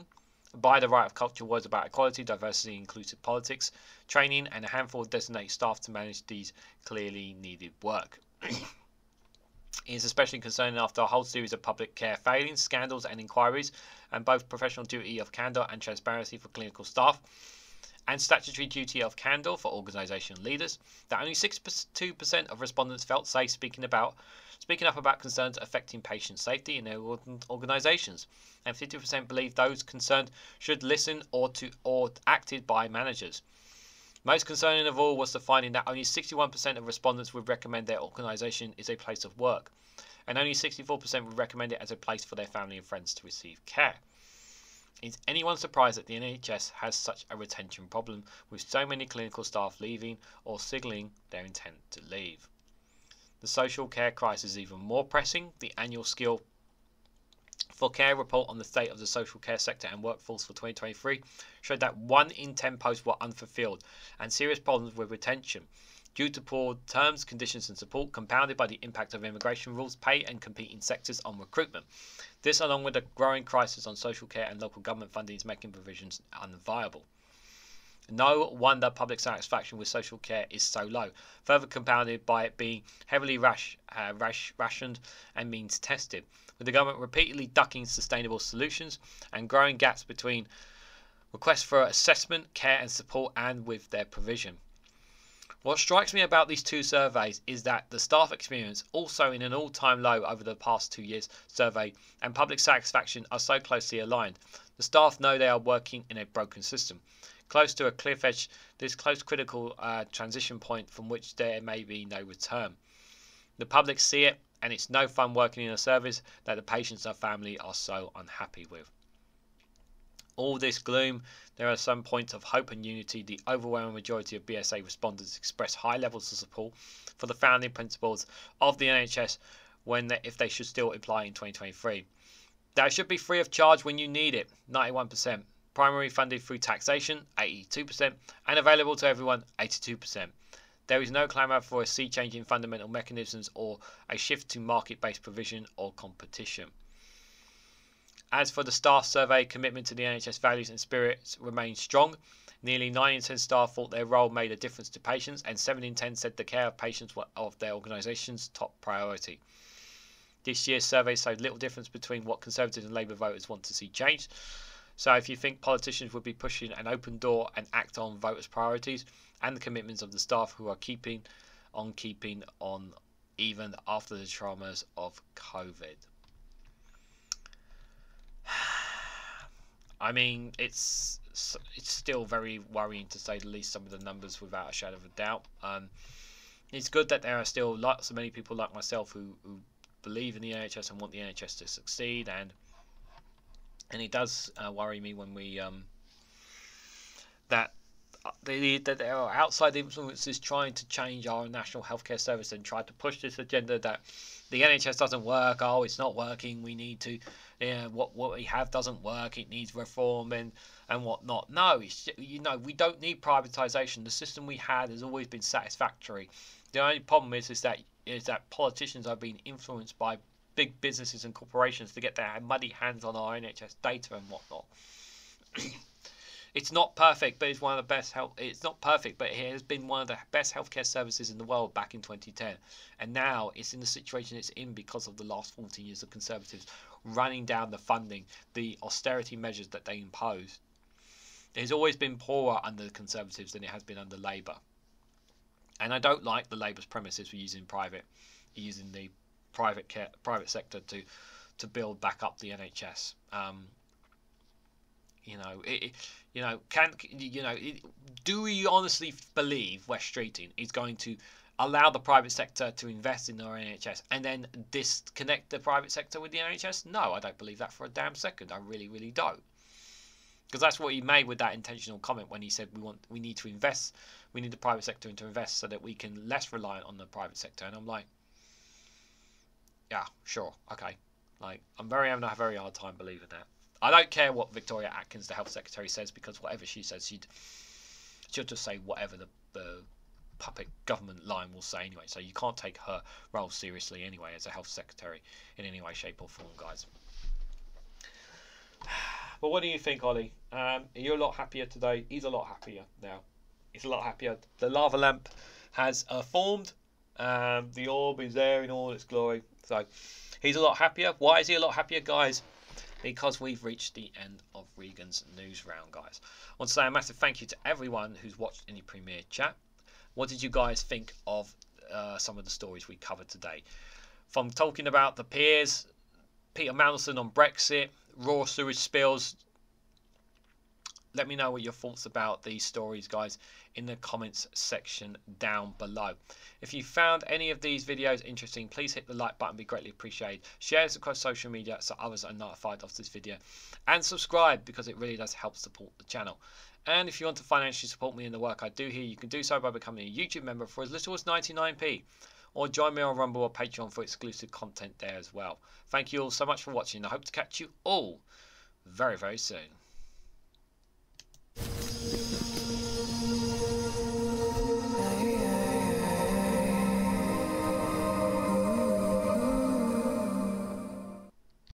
By the right of culture was about equality, diversity, inclusive politics, training and a handful of designated staff to manage these clearly needed work. It is especially concerning after a whole series of public care failings, scandals and inquiries, and both professional duty of candour and transparency for clinical staff, and statutory duty of candor for organisational leaders, that only 62% of respondents felt safe speaking up about concerns affecting patient safety in their organisations, and 50% believe those concerned should listen or acted by managers. Most concerning of all was the finding that only 61% of respondents would recommend their organisation is a place of work, and only 64% would recommend it as a place for their family and friends to receive care. Is anyone surprised that the NHS has such a retention problem, with so many clinical staff leaving or signalling their intent to leave? The social care crisis is even more pressing. The annual Skill for Care report on the state of the social care sector and workforce for 2023 showed that 1 in 10 posts were unfulfilled and serious problems with retention due to poor terms, conditions and support, compounded by the impact of immigration rules, pay and competing sectors on recruitment. This, along with a growing crisis on social care and local government funding, is making provisions unviable. No wonder public satisfaction with social care is so low, further compounded by it being heavily rationed and means tested, with the government repeatedly ducking sustainable solutions and growing gaps between requests for assessment, care and support and with their provision. What strikes me about these two surveys is that the staff experience, also in an all-time low over the past 2 years survey, and public satisfaction are so closely aligned. The staff know they are working in a broken system, close to a cliff edge, this close critical transition point from which there may be no return. The public see it, and it's no fun working in a service that the patients and family are so unhappy with. All this gloom, there are some points of hope and unity. The overwhelming majority of BSA respondents express high levels of support for the founding principles of the NHS, if they should still apply in 2023. That it should be free of charge when you need it, 91%. Primary funded through taxation, 82%. And available to everyone, 82%. There is no clamour for a sea change in fundamental mechanisms or a shift to market-based provision or competition. As for the staff survey, commitment to the NHS values and spirits remains strong. Nearly 9 in 10 staff thought their role made a difference to patients, and 7 in 10 said the care of patients were of their organisation's top priority. This year's survey showed little difference between what Conservative and Labour voters want to see changed. So if you think politicians would be pushing an open door and act on voters' priorities and the commitments of the staff who are keeping on even after the traumas of COVID. I mean, it's still very worrying, to say the least, some of the numbers, without a shadow of a doubt. It's good that there are still lots of many people like myself who believe in the NHS and want the NHS to succeed, and it does worry me when we that there are outside influences trying to change our national healthcare service and try to push this agenda that the NHS doesn't work. Oh, it's not working. We need to, what we have doesn't work. It needs reform and whatnot. No, we don't need privatisation. The system we had has always been satisfactory. The only problem is that politicians have been influenced by big businesses and corporations to get their muddy hands on our NHS data and whatnot. It's not perfect, but it's one of the best health. It's not perfect, but it has been one of the best healthcare services in the world back in 2010, and now it's in the situation it's in because of the last 14 years of Conservatives running down the funding, the austerity measures that they imposed. It has always been poorer under the Conservatives than it has been under Labour, and I don't like the Labour's premises for using the private sector to build back up the NHS. Do we honestly believe West Streeting is going to allow the private sector to invest in our NHS and then disconnect the private sector with the NHS? No, I don't believe that for a damn second. I really, really don't. Because that's what he made with that intentional comment when he said we need the private sector to invest so that we can less reliant on the private sector. And I'm like, yeah, sure, okay. Like, I'm having a very hard time believing that. I don't care what Victoria Atkins, the Health Secretary, says, because whatever she says, she'll just say whatever the puppet government line will say anyway. So you can't take her role seriously anyway as a Health Secretary in any way, shape or form, guys. But what do you think, Ollie? Are you a lot happier today? He's a lot happier now. He's a lot happier. The lava lamp has formed. The orb is there in all its glory. So he's a lot happier. Why is he a lot happier, guys? Because we've reached the end of Regan's news round, guys. I want to say a massive thank you to everyone who's watched any premiere chat. What did you guys think of some of the stories we covered today? From talking about the peers, Peter Mandelson on Brexit, raw sewage spills. Let me know what your thoughts about these stories, guys, in the comments section down below. If you found any of these videos interesting, please hit the like button, be greatly appreciated. Share this across social media so others are notified of this video, and subscribe, because it really does help support the channel. And if you want to financially support me in the work I do here, you can do so by becoming a YouTube member for as little as 99p, or join me on Rumble or Patreon for exclusive content there as well. Thank you all so much for watching. I hope to catch you all very, very soon.